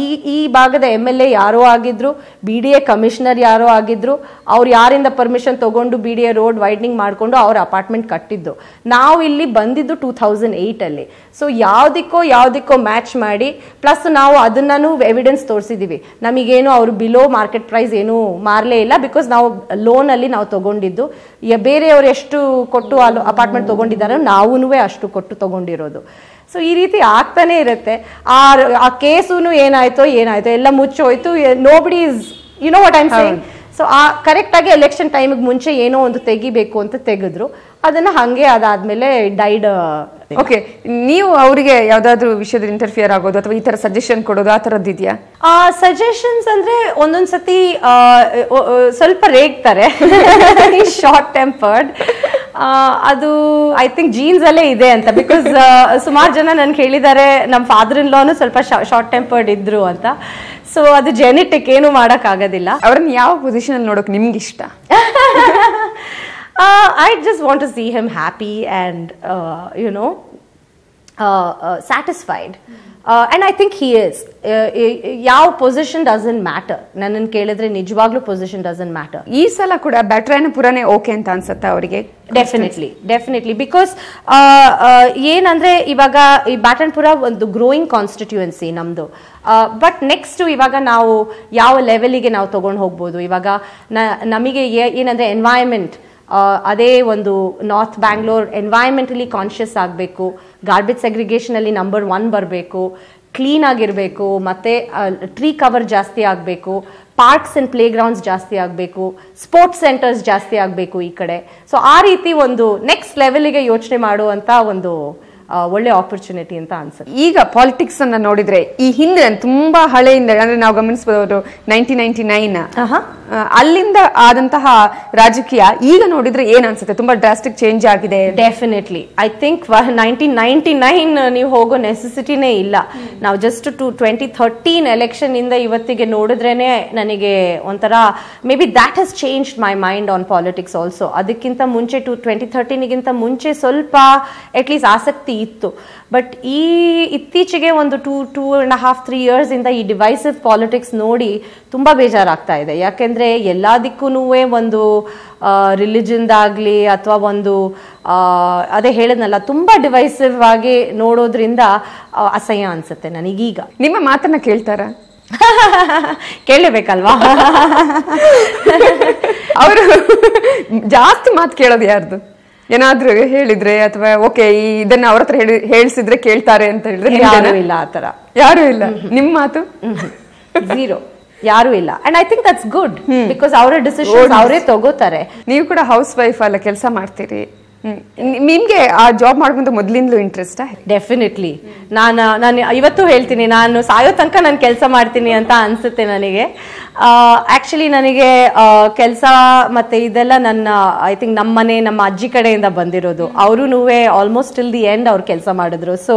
ಈ ಈ ಭಾಗದ ಎಂ ಎಲ್ ಎ ಯಾರೋ ಆಗಿದ್ರು ಬಿ ಡಿ ಎ ಕಮಿಷನರ್ ಯಾರೋ ಆಗಿದ್ರು ಅವ್ರು ಯಾರಿಂದ ಪರ್ಮಿಷನ್ ತಗೊಂಡು ಬಿ ಡಿ ಎ road widening ಮಾಡಿಕೊಂಡು ಅವ್ರ ಅಪಾರ್ಟ್ಮೆಂಟ್ ಕಟ್ಟಿದ್ದು ನಾವು ಇಲ್ಲಿ ಬಂದಿದ್ದು ಟೂ ತೌಸಂಡ್ ಏಟ್ ಅಲ್ಲಿ ಸೊ ಯಾವುದಕ್ಕೋ ಯಾವುದಕ್ಕೋ ಮ್ಯಾಚ್ ಮಾಡಿ ಪ್ಲಸ್ ನಾವು ಅದನ್ನೂ ಎವಿಡೆನ್ಸ್ ತೋರಿಸಿದೀವಿ ನಮಗೇನು ಅವರು ಬಿಲೋ ಮಾರ್ಕೆಟ್ ಪ್ರೈಸ್ ಏನು ಮಾರಲೇ ಇಲ್ಲ ಬಿಕಾಸ್ ನಾವು ಲೋನ್ ಅಲ್ಲಿ ನಾವು ತಗೊಂಡಿದ್ದು ಬೇರೆಯವರು ಎಷ್ಟು ಕೊಟ್ಟು ಅಪಾರ್ಟ್ಮೆಂಟ್ ತಗೊಂಡು ನಾವುನುವೆ ಅಷ್ಟು ಕೊಟ್ಟು ತಗೊಂಡಿರೋದು ಸೊ ಈ ರೀತಿ ಆಗ್ತಾನೆ ಇರುತ್ತೆ ಆ ಆ ಕೇಸೂನು ಏನಾಯ್ತೋ ಏನಾಯ್ತೋ ಎಲ್ಲ ಮುಚ್ಚೋಯ್ತು nobody is you know what I am saying so ಆ ಕರೆಕ್ಟ್ ಆಗಿ ಎಲೆಕ್ಷನ್ ಟೈಮಿಗೆ ಮುಂಚೆ ಏನೋ ಒಂದು ತೆಗಿಬೇಕು ಅಂತ ತೆಗೆದ್ರು ಅದನ್ನ ಹಂಗೆ ಅದಾದ್ಮೇಲೆ ಡೈಡ್ ಓಕೆ ನೀವು ಅವರಿಗೆ ಯಾವ್ದಾದ್ರು ವಿಷಯದ ಇಂಟರ್ಫಿಯರ್ ಆಗೋದು ಅಥವಾ ಈ ತರ ಸಜೆಷನ್ ಕೊಡೋದು ಆ ತರದ್ದು ಇದೆಯಾ ಆ ಸಜೆಷನ್ಸ್ ಅಂದ್ರೆ ಒಂದೊಂದ್ಸತಿ ಸ್ವಲ್ಪ ರೇಗ್ತಾರೆ ಶಾರ್ಟ್ ಟೆಂಪರ್ಡ್ ಅದು ಐ ಥಿಂಕ್ ಜೀನ್ಸ್ ಅಲ್ಲೇ ಇದೆ ಅಂತ ಬಿಕಾಸ್ ಸುಮಾರು ಜನ ನನ್ಗೆ ಹೇಳಿದ್ದಾರೆ ನಮ್ಮ ಫಾದರ್ ಇನ್ ಲಾನು ಸ್ವಲ್ಪ ಶಾರ್ಟ್ ಟೆಂಪರ್ಡ್ ಇದ್ರು ಅಂತ ಸೊ ಅದು ಜೆನೆಟಿಕ್ ಏನು ಮಾಡಕ್ ಆಗೋದಿಲ್ಲ ಅವ್ರನ್ನ ಯಾವ ಪೊಸಿಷನ್ ಅಲ್ಲಿ ನೋಡೋಕೆ ನಿಮ್ಗೆ ಇಷ್ಟ I just want to see him happy and you know satisfied and I think he is ಯಾವ ಪೊಸಿಷನ್ ಡಸಂಟ್ ಮ್ಯಾಟರ್ ನನ್ನನ್ನು ಕೇಳಿದ್ರೆ ನಿಜವಾಗ್ಲೂ ಪೊಸಿಷನ್ ಡಸಂಟ್ ಮ್ಯಾಟರ್ ಈ ಸಲ ಕೂಡ ಬ್ಯಾಟ್ರಾಯನಪುರನೇ ಓಕೆ ಅಂತ ಅನ್ಸುತ್ತಾ ಅವರಿಗೆ ಡೆಫಿನೆಟ್ಲಿ ಡೆಫಿನೆಟ್ಲಿ ಬಿಕಾಸ್ ಏನಂದ್ರೆ ಇವಾಗ ಈ ಬ್ಯಾಟನ್ಪುರ ಒಂದು ಗ್ರೋಯಿಂಗ್ ಕಾನ್ಸ್ಟಿಟ್ಯೂಯೆನ್ಸಿ ನಮ್ಮದು ಬಟ್ ನೆಕ್ಸ್ಟ್ ಇವಾಗ ನಾವು ಯಾವ ಲೆವೆಲಿಗೆ ನಾವು ತಗೊಂಡು ಹೋಗ್ಬೋದು ಇವಾಗ ನಮಗೆ ಏನಂದ್ರೆ ಎನ್ವೈರನ್ಮೆಂಟ್ ಅದೇ ಒಂದು ನಾರ್ತ್ ಬ್ಯಾಂಗ್ಳೂರ್ ಎನ್ವೈರನ್ಮೆಂಟಲಿ ಕಾನ್ಷಿಯಸ್ ಆಗಬೇಕು ಗಾರ್ಬೇಜ್ ಸೆಗ್ರಿಗೇಷನಲ್ಲಿ ನಂಬರ್ ಒನ್ ಬರಬೇಕು ಕ್ಲೀನ್ ಆಗಿರಬೇಕು ಮತ್ತು ಟ್ರೀ ಕವರ್ ಜಾಸ್ತಿ ಆಗಬೇಕು ಪಾರ್ಕ್ಸ್ ಆ್ಯಂಡ್ ಪ್ಲೇ ಗ್ರೌಂಡ್ಸ್ ಜಾಸ್ತಿ ಆಗಬೇಕು ಸ್ಪೋರ್ಟ್ಸ್ ಸೆಂಟರ್ಸ್ ಜಾಸ್ತಿ ಆಗಬೇಕು ಈ ಕಡೆ ಸೊ ಆ ರೀತಿ ಒಂದು ನೆಕ್ಸ್ಟ್ ಲೆವೆಲಿಗೆ ಯೋಚನೆ ಮಾಡುವಂಥ ಒಂದು ಒಳ್ಳೆ ಆಪರ್ಚುನಿಟಿ ಅಂತ ಅನ್ಸುತ್ತೆ ಈಗ ಪಾಲಿಟಿಕ್ಸ್ ಅನ್ನ ನೋಡಿದ್ರೆ ಈ ಹಿಂದೆ ತುಂಬಾ ಹಳೆಯಿಂದ ಅಂದ್ರೆ ನಾವು ಗಮನಿಸಬಹುದು ನೈನ್ಟೀನ್ ನೈನ್ಟಿ ನೈನ್ ಅಲ್ಲಿಂದ ಆದಂತಹ ರಾಜಕೀಯ ಈಗ ನೋಡಿದ್ರೆ ಏನು ಅನ್ಸುತ್ತೆ ತುಂಬಾ ಡ್ರಾಸ್ಟಿಕ್ ಚೇಂಜ್ ಆಗಿದೆ definitely I think nineteen ninety nine ನೀವು ಹೋಗೋ ನೆಸೆಸಿಟಿನೇ ಇಲ್ಲ ನಾವು just to twenty thirteen election ಇಂದ ಇವತ್ತಿಗೆ ನೋಡಿದ್ರೇನೆ ನನಗೆ ಒಂಥರ may be that has change my mind on politics also ಅದಕ್ಕಿಂತ ಮುಂಚೆ ಟು ಟ್ವೆಂಟಿ ಥರ್ಟೀನ್ಗಿಂತ ಮುಂಚೆ ಸ್ವಲ್ಪ ಅಟ್ಲೀಸ್ಟ್ ಆಸಕ್ತಿ ಇತ್ತು ಬಟ್ ಈ ಇತ್ತೀಚೆಗೆ ಒಂದು two two and half three years ಇಂದ ಈ ಡಿವೈಸಿವ್ ಪಾಲಿಟಿಕ್ಸ್ ನೋಡಿ ತುಂಬ ಬೇಜಾರಾಗ್ತಾ ಇದೆ ಯಾಕೆಂದರೆ ಎಲ್ಲ ದಿಕ್ಕೂ ಒಂದು ರಿಲಿಜನ್ದಾಗಲಿ ಅಥವಾ ಒಂದು ಅದೇ ಹೇಳಿದ್ನಲ್ಲ ತುಂಬ ಡಿವೈಸಿವ್ ಆಗಿ ನೋಡೋದ್ರಿಂದ ಅಸಹ್ಯ ಅನಿಸುತ್ತೆ ನನಗೀಗ ನಿಮ್ಮ ಮಾತನ್ನು ಕೇಳ್ತಾರಾ ಕೇಳಬೇಕಲ್ವಾ ಅವರು ಜಾಸ್ತಿ ಮಾತು ಕೇಳೋದು ಯಾರ್ದು ಏನಾದ್ರೂ ಹೇಳಿದ್ರೆ ಅಥವಾ ಓಕೆ ಇದನ್ನ ಅವ್ರ ಹತ್ರ ಹೇಳಿಸಿದ್ರೆ ಕೇಳ್ತಾರೆ ಅಂತ ಹೇಳಿದ್ರೆ ಯಾರು ಇಲ್ಲ ಆ ತರ ಯಾರು ಇಲ್ಲ ನಿಮ್ಮ ಮಾತು ಝೀರೋ ಯಾರು ಇಲ್ಲ and I think that's good because ಅವರ ಡಿಸಿಷನ್ ಅವರೇ ತಗೋತಾರೆ ನೀವು ಕೂಡ ಹೌಸ್ ವೈಫ್ ಅಲ್ಲ ಕೆಲಸ ಮಾಡ್ತೀರಿ ನಿಮ್ಗೆ ಆ ಜಾಬ್ ಮಾಡ್ಕೊಂತ ಮೊದಲಿಂದಲೂ ಇಂಟ್ರೆಸ್ಟ್ ಡೆಫಿನೆಟ್ಲಿ ನಾನು ನಾನು ಇವತ್ತು ಹೇಳ್ತೀನಿ ನಾನು ಸಾಯೋ ತನಕ ನಾನು ಕೆಲಸ ಮಾಡ್ತೀನಿ ಅಂತ ಅನ್ಸುತ್ತೆ ನನಗೆ ಆ್ಯಕ್ಚುಲಿ ನನಗೆ ಕೆಲಸ ಮತ್ತು ಇದೆಲ್ಲ ನನ್ನ ಐ ಥಿಂಕ್ ನಮ್ಮ ಮನೆ ನಮ್ಮ ಅಜ್ಜಿ ಕಡೆಯಿಂದ ಬಂದಿರೋದು ಅವರು no way almost till the end ಅವ್ರು ಕೆಲಸ ಮಾಡಿದ್ರು so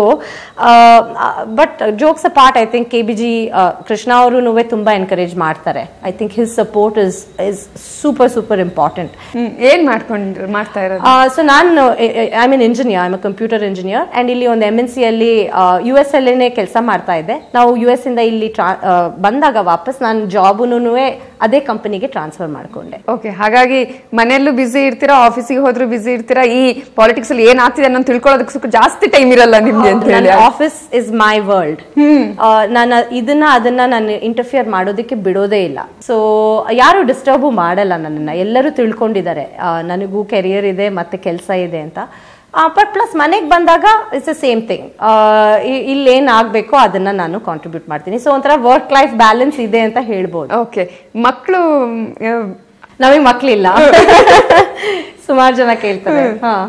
but jokes apart I think K B G Krishna ಅವರು ನೋವೇ ತುಂಬ ಎನ್ಕರೇಜ್ ಮಾಡ್ತಾರೆ I think his support is is super super important ಏನು ಮಾಡ್ಕೊಂಡು ಮಾಡ್ತಾ ಇರೋದು ಸೊ ನಾನು I mean engineer I am a computer engineer and ಇಲ್ಲಿ ಒಂದು ಎಮ್ ಎನ್ ಸಿಯಲ್ಲಿ ಯು ಎಸ್ ಅಲ್ಲೇ ಕೆಲಸ ಮಾಡ್ತಾ ಇದ್ದೆ ನಾವು ಯು ಎಸ್ ಇಂದ ಇಲ್ಲಿ ಟ್ರಾ ಬಂದಾಗ ವಾಪಸ್ ನಾನು ಜಾಬು ಅದೇ ಕಂಪನಿಗೆ ಟ್ರಾನ್ಸ್ಫರ್ ಮಾಡ್ಕೊಂಡೆ ಓಕೆ ಹಾಗಾಗಿ ಮನೆಯಲ್ಲೂ ಬಿಸಿ ಇರ್ತೀರಾ ಆಫೀಸಿಗೆ ಹೋದ್ರೂ ಬಿಸಿ ಇರ್ತೀರಾ ಈ ಪಾಲಿಟಿಕ್ಸ್ ಅಲ್ಲಿ ಏನಾಗ್ತಿದೆ ನಾನು ತಿಳ್ಕೊಳ್ಳೋದಕ್ಕೆ ಜಾಸ್ತಿ ಟೈಮ್ ಇರಲ್ಲ ನಿಮ್ಗೆ ಅಂತ ಹೇಳಿ ಆಫೀಸ್ ಇಸ್ ಮೈ ವರ್ಲ್ಡ್ ನಾನು ಇದನ್ನ ಅದನ್ನ ನಾನು ಇಂಟರ್ಫಿಯರ್ ಮಾಡೋದಕ್ಕೆ ಬಿಡೋದೇ ಇಲ್ಲ ಸೊ ಯಾರು ಡಿಸ್ಟರ್ಬ್ ಮಾಡಲ್ಲ ನನ್ನನ್ನು ಎಲ್ಲರೂ ತಿಳ್ಕೊಂಡಿದ್ದಾರೆ ನನಗೂ ಕೆರಿಯರ್ ಇದೆ ಮತ್ತೆ ಕೆಲಸ ಇದೆ ಅಂತ ಬಟ್ ಪ್ಲಸ್ ಮನೆಗೆ ಬಂದಾಗ ಇಟ್ಸ್ ಅ ಸೇಮ್ ಥಿಂಗ್ ಇಲ್ಲೇನಾಗಬೇಕೋ ಅದನ್ನು ನಾನು ಕಾಂಟ್ರಿಬ್ಯೂಟ್ ಮಾಡ್ತೀನಿ ಸೊ ಒಂಥರ ವರ್ಕ್ ಲೈಫ್ ಬ್ಯಾಲೆನ್ಸ್ ಇದೆ ಅಂತ ಹೇಳ್ಬೋದು ಓಕೆ ಮಕ್ಕಳು ನಮಗೆ ಮಕ್ಕಳಿಲ್ಲ ಸುಮಾರು ಜನ ಕೇಳ್ತಾರೆ ಹಾಂ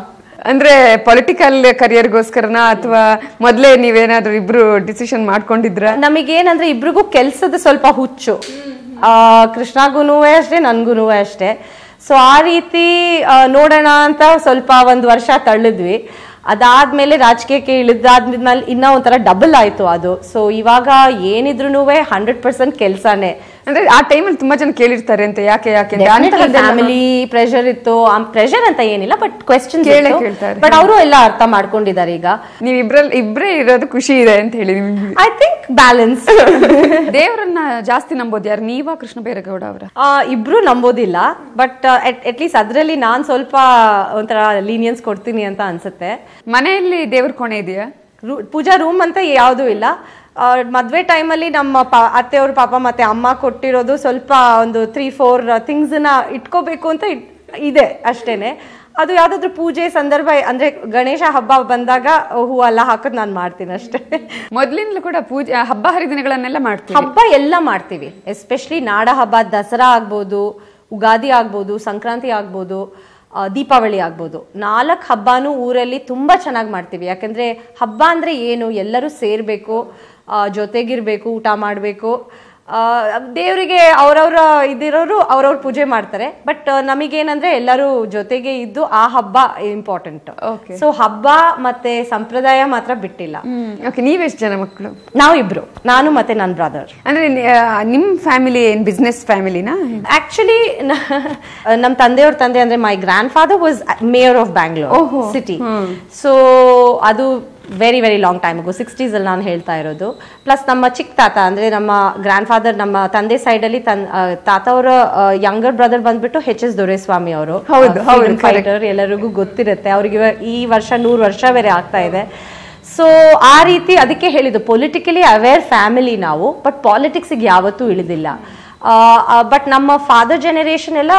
ಅಂದ್ರೆ ಪೊಲಿಟಿಕಲ್ ಕರಿಯರ್ಗೋಸ್ಕರನ ಅಥವಾ ಮೊದಲೇ ನೀವೇನಾದರೂ ಇಬ್ರು ಡಿಸಿಷನ್ ಮಾಡ್ಕೊಂಡಿದ್ರ ನಮಗೇನಂದ್ರೆ ಇಬ್ರಿಗೂ ಕೆಲಸದ ಸ್ವಲ್ಪ ಹುಚ್ಚು ಕೃಷ್ಣಾಗೂನೂ ಅಷ್ಟೇ ನನಗೂನೂ ಅಷ್ಟೇ ಸೊ ಆ ರೀತಿ ನೋಡೋಣ ಅಂತ ಸ್ವಲ್ಪ ಒಂದು ವರ್ಷ ತಳ್ಳಿದ್ವಿ ಅದಾದ್ಮೇಲೆ ರಾಜಕೀಯಕ್ಕೆ ಇಳಿದಾದ್ಮೇಲೆ ಇನ್ನೂ ಒಂಥರ ಡಬಲ್ ಆಯಿತು ಅದು ಸೊ ಇವಾಗ ಏನಿದ್ರು ಹಂಡ್ರೆಡ್ ಪರ್ಸೆಂಟ್ ಕೆಲಸನೇ ಅಂದರೆ ಆ ಟೈಮಲ್ಲಿ ತುಂಬ ಜನ ಕೇಳಿರ್ತಾರೆ ಅಂತ ಯಾಕೆ ಯಾಕೆ ಫ್ಯಾಮಿಲಿ ಪ್ರೆಷರ್ ಇತ್ತು ಆ ಪ್ರೆಷರ್ ಅಂತ ಏನಿಲ್ಲ ಬಟ್ ಕ್ವೆಶ್ಚನ್ ಕೇಳ್ತಾರೆ ಬಟ್ ಅವರು ಎಲ್ಲ ಅರ್ಥ ಮಾಡ್ಕೊಂಡಿದ್ದಾರೆ ಈಗ ನೀವು ಇಬ್ಬರಲ್ಲಿ ಇಬ್ಬರೇ ಇರೋದು ಖುಷಿ ಇದೆ ಅಂತ ಹೇಳಿ ಐ ಥಿಂಕ್ ಬ್ಯಾಲೆನ್ಸ್ ದೇವರನ್ನ ಜಾಸ್ತಿ ನಂಬೋದು ಯಾರು ನೀವಾ ಕೃಷ್ಣ ಬೈರೇಗೌಡ ಅವರ ಇಬ್ರು ನಂಬೋದಿಲ್ಲ ಬಟ್ ಅಟ್ಲೀಸ್ಟ್ ಅದರಲ್ಲಿ ನಾನು ಸ್ವಲ್ಪ ಒಂಥರ ಲೀನಿಯನ್ಸ್ ಕೊಡ್ತೀನಿ ಅಂತ ಅನ್ಸುತ್ತೆ ಮನೆಯಲ್ಲಿ ದೇವ್ರ ಕೋಣೆ ಇದೆಯಾ ಪೂಜಾ ರೂಮ್ ಅಂತ ಯಾವುದೂ ಇಲ್ಲ ಮದುವೆ ಟೈಮಲ್ಲಿ ನಮ್ಮ ಪಾ ಅತ್ತೆಯವ್ರ ಪಾಪ ಮತ್ತು ಅಮ್ಮ ಕೊಟ್ಟಿರೋದು ಸ್ವಲ್ಪ ಒಂದು ತ್ರೀ ಫೋರ್ ಥಿಂಗ್ಸನ್ನ ಇಟ್ಕೋಬೇಕು ಅಂತ ಇದೆ ಅಷ್ಟೇನೆ ಅದು ಯಾವುದಾದ್ರೂ ಪೂಜೆ ಸಂದರ್ಭ ಅಂದರೆ ಗಣೇಶ ಹಬ್ಬ ಬಂದಾಗ ಹೂ ಎಲ್ಲ ಹಾಕೋದು ನಾನು ಮಾಡ್ತೀನಿ ಅಷ್ಟೇ ಮೊದಲಿಂದಲೂ ಕೂಡ ಪೂಜೆ ಹಬ್ಬ ಹರಿದಿನಗಳನ್ನೆಲ್ಲ ಮಾಡ್ತೀವಿ ಹಬ್ಬ ಎಲ್ಲ ಮಾಡ್ತೀವಿ ಎಸ್ಪೆಷಲಿ ನಾಡ ಹಬ್ಬ ದಸರಾ ಆಗ್ಬೋದು ಉಗಾದಿ ಆಗ್ಬೋದು ಸಂಕ್ರಾಂತಿ ಆಗ್ಬೋದು ದೀಪಾವಳಿ ಆಗ್ಬೋದು ನಾಲ್ಕು ಹಬ್ಬನೂ ಊರಲ್ಲಿ ತುಂಬ ಚೆನ್ನಾಗಿ ಮಾಡ್ತೀವಿ ಯಾಕೆಂದರೆ ಹಬ್ಬ ಅಂದರೆ ಏನು ಎಲ್ಲರೂ ಸೇರಬೇಕು ಜೊತೆಗಿರಬೇಕು ಊಟ ಮಾಡಬೇಕು ದೇವರಿಗೆ ಅವರವರ ಇದಿರೋರು ಅವ್ರವ್ರ ಪೂಜೆ ಮಾಡ್ತಾರೆ ಬಟ್ ನಮಗೇನಂದರೆ ಎಲ್ಲರೂ ಜೊತೆಗೆ ಇದ್ದು ಆ ಹಬ್ಬ ಇಂಪಾರ್ಟೆಂಟ್ ಸೊ ಹಬ್ಬ ಮತ್ತು ಸಂಪ್ರದಾಯ ಮಾತ್ರ ಬಿಟ್ಟಿಲ್ಲ ಓಕೆ ನೀವೆಷ್ಟು ಜನ ಮಕ್ಕಳು ನಾವು ಇಬ್ರು ನಾನು ಮತ್ತು ನನ್ನ ಬ್ರದರ್ ಅಂದರೆ ನಿಮ್ಮ ಫ್ಯಾಮಿಲಿ ಏನು ಬಿಸ್ನೆಸ್ ಫ್ಯಾಮಿಲಿನಾ ಆ್ಯಕ್ಚುಲಿ ನಮ್ಮ ತಂದೆಯವ್ರ ತಂದೆ ಅಂದರೆ my grandfather was mayor of Bangalore city so ಅದು very very long time ago ಸಿಕ್ಸ್ಟೀಸಲ್ಲಿ ನಾನು ಹೇಳ್ತಾ ಇರೋದು ಪ್ಲಸ್ ನಮ್ಮ ಚಿಕ್ಕ ತಾತ ಅಂದರೆ ನಮ್ಮ ಗ್ರ್ಯಾಂಡ್ ಫಾದರ್ ನಮ್ಮ ತಂದೆ ಸೈಡಲ್ಲಿ ತನ್ ತಾತ ಅವರ ಯಂಗರ್ ಬ್ರದರ್ ಬಂದ್ಬಿಟ್ಟು ಎಚ್ ಎಸ್ ದೊರೆಸ್ವಾಮಿ ಅವರು ಎಲ್ಲರಿಗೂ ಗೊತ್ತಿರುತ್ತೆ ಅವ್ರಿಗೆ ಈ ವರ್ಷ ನೂರು ವರ್ಷ ಬೇರೆ ಆಗ್ತಾ ಇದೆ ಸೊ ಆ ರೀತಿ ಅದಕ್ಕೆ ಹೇಳಿದ್ದು ಪೊಲಿಟಿಕಲಿ ಅವೇರ್ ಫ್ಯಾಮಿಲಿ ನಾವು ಬಟ್ ಪಾಲಿಟಿಕ್ಸಿಗೆ ಯಾವತ್ತೂ ಇಳಿದಿಲ್ಲ ಬಟ್ ನಮ್ಮ ಫಾದರ್ ಜನರೇಷನ್ ಎಲ್ಲ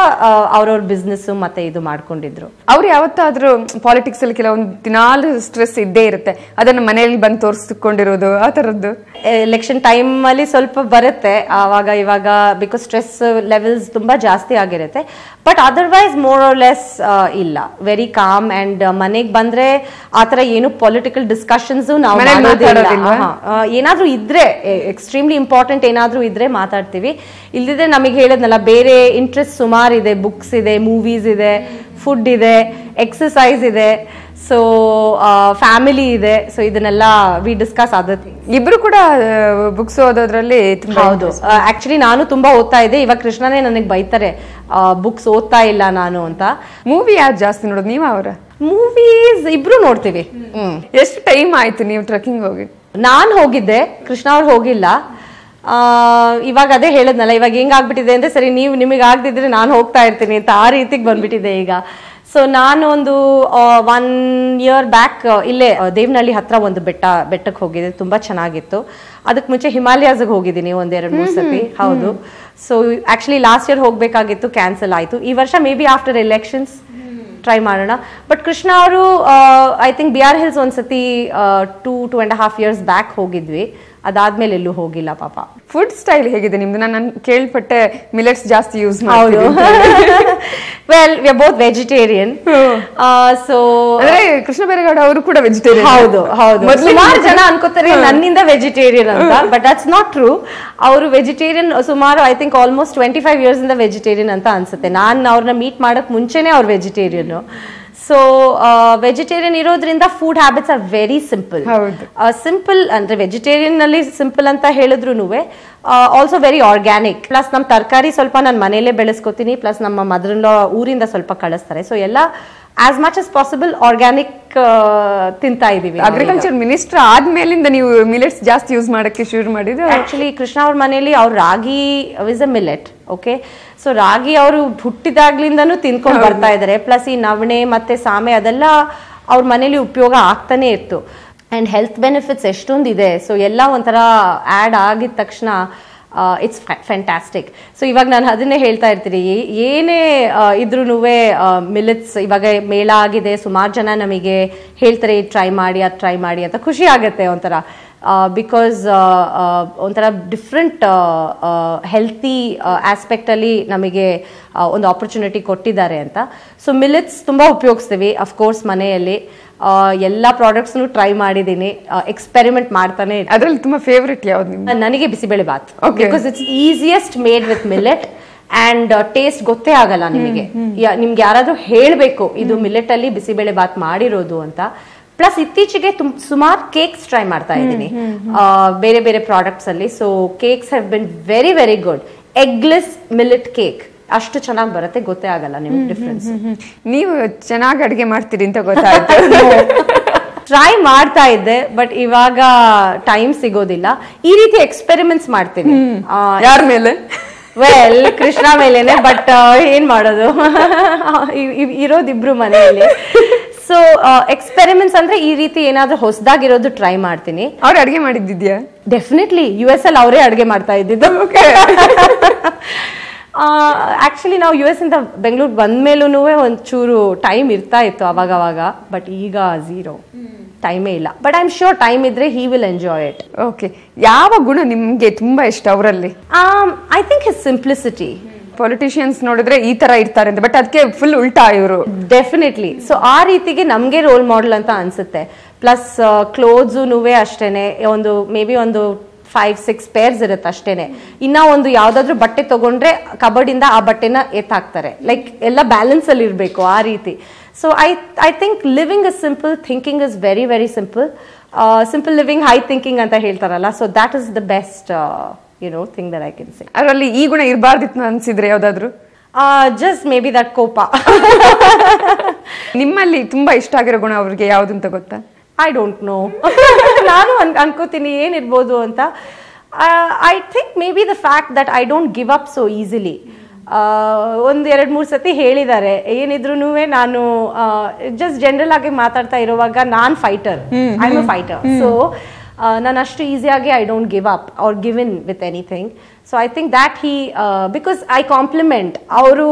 ಅವ್ರವ್ರ ಬಿಸ್ನೆಸ್ ಮತ್ತೆ ಇದು ಮಾಡ್ಕೊಂಡಿದ್ರು ಅವ್ರು ಯಾವತ್ತಾದ್ರೂ ಪಾಲಿಟಿಕ್ಸ್ ಅಲ್ಲಿ ಕೆಲವೊಂದು ದಿನಾಲು ಸ್ಟ್ರೆಸ್ ಇದ್ದೇ ಇರುತ್ತೆ ಅದನ್ನ ಮನೆಯಲ್ಲಿ ಬಂದು ತೋರಿಸ್ಕೊಂಡಿರೋದು ಆ ಥರದ್ದು ಎಲೆಕ್ಷನ್ ಟೈಮ್ ಅಲ್ಲಿ ಸ್ವಲ್ಪ ಬರುತ್ತೆ ಆವಾಗ ಇವಾಗ ಬಿಕಾಸ್ ಸ್ಟ್ರೆಸ್ ಲೆವೆಲ್ಸ್ ತುಂಬಾ ಜಾಸ್ತಿ ಆಗಿರುತ್ತೆ but otherwise more or less ಇಲ್ಲ ವೆರಿ ಕಾಮ್ ಅಂಡ್ ಮನೆಗೆ ಬಂದ್ರೆ ಆತರ ಏನು ಪೊಲಿಟಿಕಲ್ ಡಿಸ್ಕಷನ್ಸ್ ನಾವು ಏನಾದ್ರೂ ಇದ್ರೆ ಎಕ್ಸ್ಟ್ರೀಮ್ಲಿ ಇಂಪಾರ್ಟೆಂಟ್ ಏನಾದ್ರೂ ಇದ್ರೆ ಮಾತಾಡ್ತೀವಿ ಇಲ್ದಿದ್ರೆ ನಮಗೆ ಹೇಳಿದ್ನಲ್ಲ ಬೇರೆ ಇಂಟ್ರೆಸ್ಟ್ ಸುಮಾರು ಇದೆ books ಇದೆ movies ಇದೆ food ಇದೆ exercise ಇದೆ so family ಇದೆ so ಇದನ್ನೆಲ್ಲ we discuss other things ಇಬ್ರು ಕೂಡ books ಓದೋದ್ರಲ್ಲಿ ತುಂಬಾ ಹೌದು actually ನಾನು ತುಂಬಾ ಓದ್ತಾ ಇದ್ದೆ ಇವಾಗ ಕೃಷ್ಣನೇ ನನಗೆ ಬೈತಾರೆ books ಓದ್ತಾ ಇಲ್ಲ ನಾನು ಅಂತ ಮೂವಿ ಯಾರು ಜಾಸ್ತಿ ನೋಡೋದು ನೀವು ಅವರ movies ಇಬ್ರು ನೋಡ್ತೀವಿ ಎಷ್ಟು ಟೈಮ್ ಆಯ್ತು ನೀವು ಟ್ರೆಕ್ಕಿಂಗ್ ಹೋಗಿ ನಾನು ಹೋಗಿದ್ದೆ ಕೃಷ್ಣ ಅವರು ಹೋಗಿಲ್ಲ ಇವಾಗ ಅದೇ ಹೇಳಿದ್ನಲ್ಲ ಇವಾಗ ಹೆಂಗಾಗ್ಬಿಟ್ಟಿದೆ ಅಂದ್ರೆ ಸರಿ ನೀವು ನಿಮಗೆ ಆಗದಿದ್ರೆ ನಾನು ಹೋಗ್ತಾ ಇರ್ತೀನಿ ಅಂತ ಆ ರೀತಿಗೆ ಬಂದ್ಬಿಟ್ಟಿದೆ ಈಗ ಸೊ ನಾನು ಒಂದು ಒನ್ ಇಯರ್ ಬ್ಯಾಕ್ ಇಲ್ಲೇ ದೇವನಹಳ್ಳಿ ಹತ್ರ ಒಂದು ಬೆಟ್ಟ ಬೆಟ್ಟಕ್ಕೆ ಹೋಗಿದ್ದೆ ತುಂಬಾ ಚೆನ್ನಾಗಿತ್ತು ಅದಕ್ಕೆ ಮುಂಚೆ ಹಿಮಾಲಯಾಸ್ಗೆ ಹೋಗಿದ್ದೀನಿ ಒಂದೆರಡು ಮೂರು ಸತಿ ಹೌದು ಸೊ ಆಕ್ಚುಲಿ ಲಾಸ್ಟ್ ಇಯರ್ ಹೋಗ್ಬೇಕಾಗಿತ್ತು ಕ್ಯಾನ್ಸಲ್ ಆಯಿತು ಈ ವರ್ಷ may be after elections try ಮಾಡೋಣ ಬಟ್ ಕೃಷ್ಣ ಅವರು I think B R hills ಒಂದ್ಸತಿ two two and half years back ಹೋಗಿದ್ವಿ ಅದಾದ್ಮೇಲೆ ಎಲ್ಲೂ ಹೋಗಿಲ್ಲ ಪಾಪ ಫುಡ್ ಸ್ಟೈಲ್ ಹೇಗಿದೆ ನಿಮ್ದು ನಾನು ಕೇಳ್ಪಟ್ಟೆ ಮಿಲೆಟ್ಸ್ ಜಾಸ್ತಿ ಯೂಸ್ ಹೌದು well we are both vegetarian so ಅಂದ್ರೆ ಕೃಷ್ಣ ಬೈರೆ ಗೌಡ ಅವರು ಕೂಡ ವೆಜಿಟೇರಿಯನ್ ಹೌದು ಹೌದು ಸುಮಾರು ಜನ ಅನ್ಕೋತಾರೆ ನನ್ನಿಂದ ವೆಜಿಟೇರಿಯನ್ ಅಂತ ಬಟ್ ದಟ್ಸ್ ನಾಟ್ ಟ್ರೂ ಅವರು ವೆಜಿಟೇರಿಯನ್ ಸುಮಾರು I think almost twenty five years ಇಂದ ವೆಜಿಟೇರಿಯನ್ ಅಂತ ಅನ್ಸುತ್ತೆ ನಾನು ಅವ್ರನ್ನ ಮೀಟ್ ಮಾಡಕ್ ಮುಂಚೆನೆ ಅವ್ರು ವೆಜಿಟೇರಿಯನ್ ಸೊ ವೆಜಿಟೇರಿಯನ್ ಇರೋದ್ರಿಂದ food habits are very simple simple ಅಂದರೆ ವೆಜಿಟೇರಿಯನ್ ಅಲ್ಲಿ ಸಿಂಪಲ್ ಅಂತ ಹೇಳಿದ್ರು ಆಲ್ಸೋ ವೆರಿ ಆರ್ಗ್ಯಾನಿಕ್ ಪ್ಲಸ್ ನಮ್ಮ ತರಕಾರಿ ಸ್ವಲ್ಪ ನಾನು ಮನೆಯಲ್ಲೇ ಬೆಳೆಸ್ಕೋತೀನಿ ಪ್ಲಸ್ ನಮ್ಮ ಮದರ್ ಇನ್ ಲಾ ಊರಿಂದ ಸ್ವಲ್ಪ ಕಳಿಸ್ತಾರೆ ಸೊ ಎಲ್ಲ as much as possible organic ತಿಂತಾ ಇದೀವಿ ಅಗ್ರಿಕಲ್ಚರ್ ಮಿನಿಸ್ಟರ್ ಆದ್ಮೇಲಿಂದ ನೀವು ಮಿಲೆಟ್ಸ್ ಜಾಸ್ತಿ ಯೂಸ್ ಮಾಡೋಕ್ಕೆ ಶುರು ಮಾಡಿದ್ರೆ ಆಕ್ಚುಲಿ ಕೃಷ್ಣ ಅವ್ರ ಮನೆಯಲ್ಲಿ ಅವ್ರ ragi is a millet okay so ragi ಅವರು ಹುಟ್ಟಿದಾಗ್ಲಿಂದನೂ ತಿನ್ಕೊಂಡು ಬರ್ತಾ ಇದ್ದಾರೆ ಪ್ಲಸ್ ಈ ನವಣೆ ಮತ್ತೆ ಸಾಮೆ ಅದೆಲ್ಲ ಅವ್ರ ಮನೇಲಿ ಉಪಯೋಗ ಆಗ್ತಾನೆ ಇತ್ತು ಅಂಡ್ ಹೆಲ್ತ್ ಬೆನಿಫಿಟ್ಸ್ ಎಷ್ಟೊಂದಿದೆ ಸೊ ಎಲ್ಲ ಒಂಥರ ಆ್ಯಡ್ ಆಗಿದ ತಕ್ಷಣ ಇಟ್ಸ್ ಫ್ಯಾಂಟಾಸ್ಟಿಕ್ ಸೊ ಇವಾಗ ನಾನು ಅದನ್ನೇ ಹೇಳ್ತಾ ಇರ್ತೀನಿ ಏನೇ ಇದ್ರೂ ಮಿಲೆಟ್ಸ್ ಇವಾಗ ಮೇಳ ಆಗಿದೆ ಸುಮಾರು ಜನ ನಮಗೆ ಹೇಳ್ತಾರೆ ಟ್ರೈ ಮಾಡಿ ಅದು ಟ್ರೈ ಮಾಡಿ ಅಂತ ಖುಷಿ ಆಗುತ್ತೆ ಒಂಥರ ಬಿಕಾಸ್ ಒಂಥರ ಡಿಫ್ರೆಂಟ್ ಹೆಲ್ತಿ ಆಸ್ಪೆಕ್ಟಲ್ಲಿ ನಮಗೆ ಒಂದು ಆಪರ್ಚುನಿಟಿ ಕೊಟ್ಟಿದ್ದಾರೆ ಅಂತ ಸೊ ಮಿಲೆಟ್ಸ್ ತುಂಬ ಉಪಯೋಗಿಸ್ತೀವಿ ಅಫ್ಕೋರ್ಸ್ ಮನೆಯಲ್ಲಿ ಎಲ್ಲ ಪ್ರಾಡಕ್ಟ್ಸ್ನು ಟ್ರೈ ಮಾಡಿದ್ದೀನಿ ಎಕ್ಸ್ಪೆರಿಮೆಂಟ್ ಮಾಡ್ತಾನೆ ಅದರಲ್ಲಿ ತುಂಬ ಫೇವ್ರೆಟ್ ಯಾವ್ದು ನಿಮ್ಮ ನನಗೆ bisibele bath because it's easiest made with millet and taste ಗೊತ್ತೇ ಆಗಲ್ಲ ನಿಮಗೆ ನಿಮ್ಗೆ ಯಾರಾದರೂ ಹೇಳಬೇಕು ಇದು ಮಿಲೆಟಲ್ಲಿ ಬಿಸಿಬೇಳೆ ಬಾತ್ ಮಾಡಿರೋದು ಅಂತ ಪ್ಲಸ್ ಇತ್ತೀಚೆಗೆ ಸುಮಾರು ಕೇಕ್ಸ್ ಟ್ರೈ ಮಾಡ್ತಾ ಇದ್ದೀನಿ ಬೇರೆ ಬೇರೆ ಪ್ರಾಡಕ್ಟ್ಸ್ ಅಲ್ಲಿ so cakes have been very very good eggless millet cake ಅಷ್ಟು ಚೆನ್ನಾಗಿ ಬರುತ್ತೆ ಗೊತ್ತೇ ಆಗಲ್ಲ ನಿಮ್ಗೆ ಡಿಫ್ರೆನ್ಸ್ ನೀವು ಚೆನ್ನಾಗಿ ಅಡುಗೆ ಮಾಡ್ತೀರಿ ಅಂತ ಗೊತ್ತಾಯ್ತು ಟ್ರೈ ಮಾಡ್ತಾ ಇದ್ದೆ ಬಟ್ ಇವಾಗ ಟೈಮ್ ಸಿಗೋದಿಲ್ಲ ಈ ರೀತಿ ಎಕ್ಸ್ಪೆರಿಮೆಂಟ್ಸ್ ಮಾಡ್ತೀನಿ ಯಾರ ಮೇಲೆ ವೆಲ್ ಕೃಷ್ಣ ಮೇಲೇನೆ ಬಟ್ ಏನ್ ಮಾಡೋದು ಇರೋದಿಬ್ರು ಮನೆಯಲ್ಲಿ ಸೊ ಎಕ್ಸ್ಪೆರಿಮೆಂಟ್ಸ್ ಅಂದ್ರೆ ಈ ರೀತಿ ಏನಾದ್ರೂ ಹೊಸದಾಗಿರೋದು ಟ್ರೈ ಮಾಡ್ತೀನಿ ಅವ್ರು ಅಡುಗೆ ಮಾಡಿದ್ದಿದ್ಯಾ ಡೆಫಿನೆಟ್ಲಿ ಯು ಎಸ್ ಅಲ್ಲಿ ಅವರೇ ಅಡುಗೆ ಮಾಡ್ತಾ ಇದ್ದಿದ್ದು ಆಕ್ಚುಲಿ ನಾವು ಯು ಎಸ್ ಇಂದ ಬೆಂಗಳೂರು ಬಂದ ಮೇಲೂ ಒಂಚೂರು ಟೈಮ್ ಇರ್ತಾ ಇತ್ತು ಅವಾಗವಾಗ ಬಟ್ ಈಗ ಝೀರೋ ಟೈಮೇ ಇಲ್ಲ but I am sure time ಇದ್ರೆ he will enjoy it okay ಯಾವ ಗುಣ ನಿಮ್ಗೆ ತುಂಬಾ ಇಷ್ಟ ಅವರಲ್ಲಿ I think his simplicity politicians ನೋಡಿದ್ರೆ ಈ ತರ ಇರ್ತಾರೆ ಅಂತ ಬಟ್ ಅದಕ್ಕೆ ಫುಲ್ ಉಲ್ಟಾ ಇವರು ಡೆಫಿನೆಟ್ಲಿ ಸೊ ಆ ರೀತಿಗೆ ನಮಗೆ ರೋಲ್ ಮಾಡೆಲ್ ಅಂತ ಅನ್ಸುತ್ತೆ ಪ್ಲಸ್ ಕ್ಲೋತ್ಸು ನುವೇ ಅಷ್ಟೇನೆ ಒಂದು ಮೇ ಬಿ ಒಂದು ಫೈವ್ ಸಿಕ್ಸ್ ಪೇರ್ಸ್ ಇರುತ್ತೆ ಅಷ್ಟೇನೆ ಇನ್ನ ಒಂದು ಯಾವ್ದಾದ್ರು ಬಟ್ಟೆ ತಗೊಂಡ್ರೆ ಕಬಡಿಂದ ಆ ಬಟ್ಟೆನ ಎತ್ತಾಕ್ತಾರೆ ಲೈಕ್ ಎಲ್ಲ ಬ್ಯಾಲೆನ್ಸ್ ಅಲ್ಲಿ ಇರಬೇಕು ಆ ರೀತಿ so I I think living is simple thinking is very very simple simple living high thinking ಅಂತ ಹೇಳ್ತಾರಲ್ಲ so that is the best you know thing that I can say adralli ee guna irbarditu ansidre yavadadru ah just maybe that kopa nimmalli thumba ishta agiro guna avrige yavadu anta gotta I don't know nanu ankotini yen irbodu anta I think maybe the fact that I don't give up so easily ಒಂದು ಎರಡು ಮೂರು ಸತಿ ಹೇಳಿದ್ದಾರೆ ಏನಿದ್ರು ನಾನು just general ಆಗಿ ಮಾತಾಡ್ತಾ ಇರುವಾಗ ನಾನ್ fighter I am a fighter so ನಾನು ಅಷ್ಟು ಈಸಿಯಾಗಿ I don't give up or give in with anything so I think that he because I compliment ಅವರು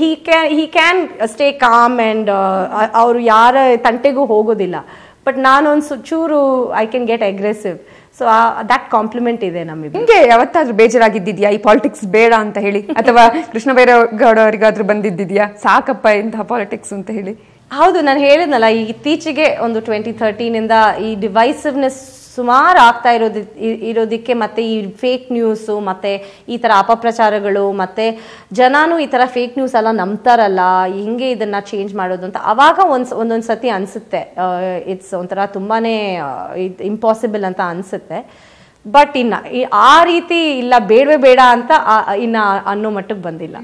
he can he can stay calm and ಅವರು ಯಾರ ತಂಟೆಗೂ ಹೋಗೋದಿಲ್ಲ ಬಟ್ ನಾನೊಂದು ಚೂರು I can get aggressive so that compliment ಇದೆ ನಮಗೆ ನಿಮಗೆ ಯಾವತ್ತಾದ್ರೂ ಬೇಜಾರಾಗಿದ್ದಿದ್ಯಾ ಈ ಪಾಲಿಟಿಕ್ಸ್ ಬೇಡ ಅಂತ ಹೇಳಿ ಅಥವಾ ಕೃಷ್ಣ ಬೈರೆ ಗೌಡ ಅವರಿಗಾದ್ರೂ ಬಂದಿದ್ದಿದ್ಯಾ ಸಾಕಪ್ಪ ಇಂತಹ ಪಾಲಿಟಿಕ್ಸ್ ಅಂತ ಹೇಳಿ ಹೌದು ನಾನು ಹೇಳಿದ್ನಲ್ಲ ಈ ಇತ್ತೀಚೆಗೆ ಒಂದು ಟ್ವೆಂಟಿ ಥರ್ಟೀನಿಂದ ಈ ಡಿವೈಸಿವ್ನೆಸ್ ಸುಮಾರು ಆಗ್ತಾ ಇರೋದು ಇರೋದಿಕ್ಕೆ ಮತ್ತೆ ಈ ಫೇಕ್ ನ್ಯೂಸ್ ಮತ್ತೆ ಈ ತರ ಅಪಪ್ರಚಾರಗಳು ಮತ್ತೆ ಜನಾನು ಈ ತರ ಫೇಕ್ ನ್ಯೂಸ್ ಅಲ್ಲ ನಂಬತಾರಲ್ಲ ಹಿಂಗೆ ಇದನ್ನ ಚೇಂಜ್ ಮಾಡೋದು ಅಂತ ಅವಾಗ ಒಂದ್ ಒಂದೊಂದು ಸತಿ ಅನ್ಸುತ್ತೆ ಇಟ್ಸ್ ಒಂಥರ ತುಂಬಾನೇ ಇಂಪಾಸಿಬಲ್ ಅಂತ ಅನ್ಸುತ್ತೆ ಬಟ್ ಇನ್ನ ಆ ರೀತಿ ಇಲ್ಲ ಬೇಡವೇ ಬೇಡ ಅಂತ ಇನ್ನ ಅನ್ನೋ ಮಟ್ಟಕ್ಕೆ ಬಂದಿಲ್ಲ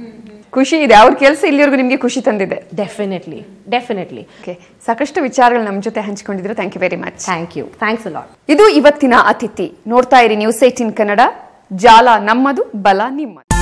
ಖುಷಿ ಇದೆ ಅವರ ಕೆಲಸ ಇಲ್ಲಿವರೆಗೂ ನಿಮಗೆ ಖುಷಿ ತಂದಿದೆ ಡೆಫಿನೆಟ್ಲಿ ಡೆಫಿನೆಟ್ಲಿ ಓಕೆ ಸಾಕಷ್ಟು ವಿಚಾರಗಳು ನಮ್ಮ ಜೊತೆ ಹಂಚಿಕೊಂಡಿದ್ದೀರಾ thank you very much thank you thanks a lot ಇದು ಇವತ್ತಿನ ಅತಿಥಿ ನೋಡ್ತಾ ಇರಿ ನ್ಯೂಸ್ eighteen ಕನ್ನಡ ಜಾಲ ನಮ್ಮದು ಬಲ ನಿಮ್ಮ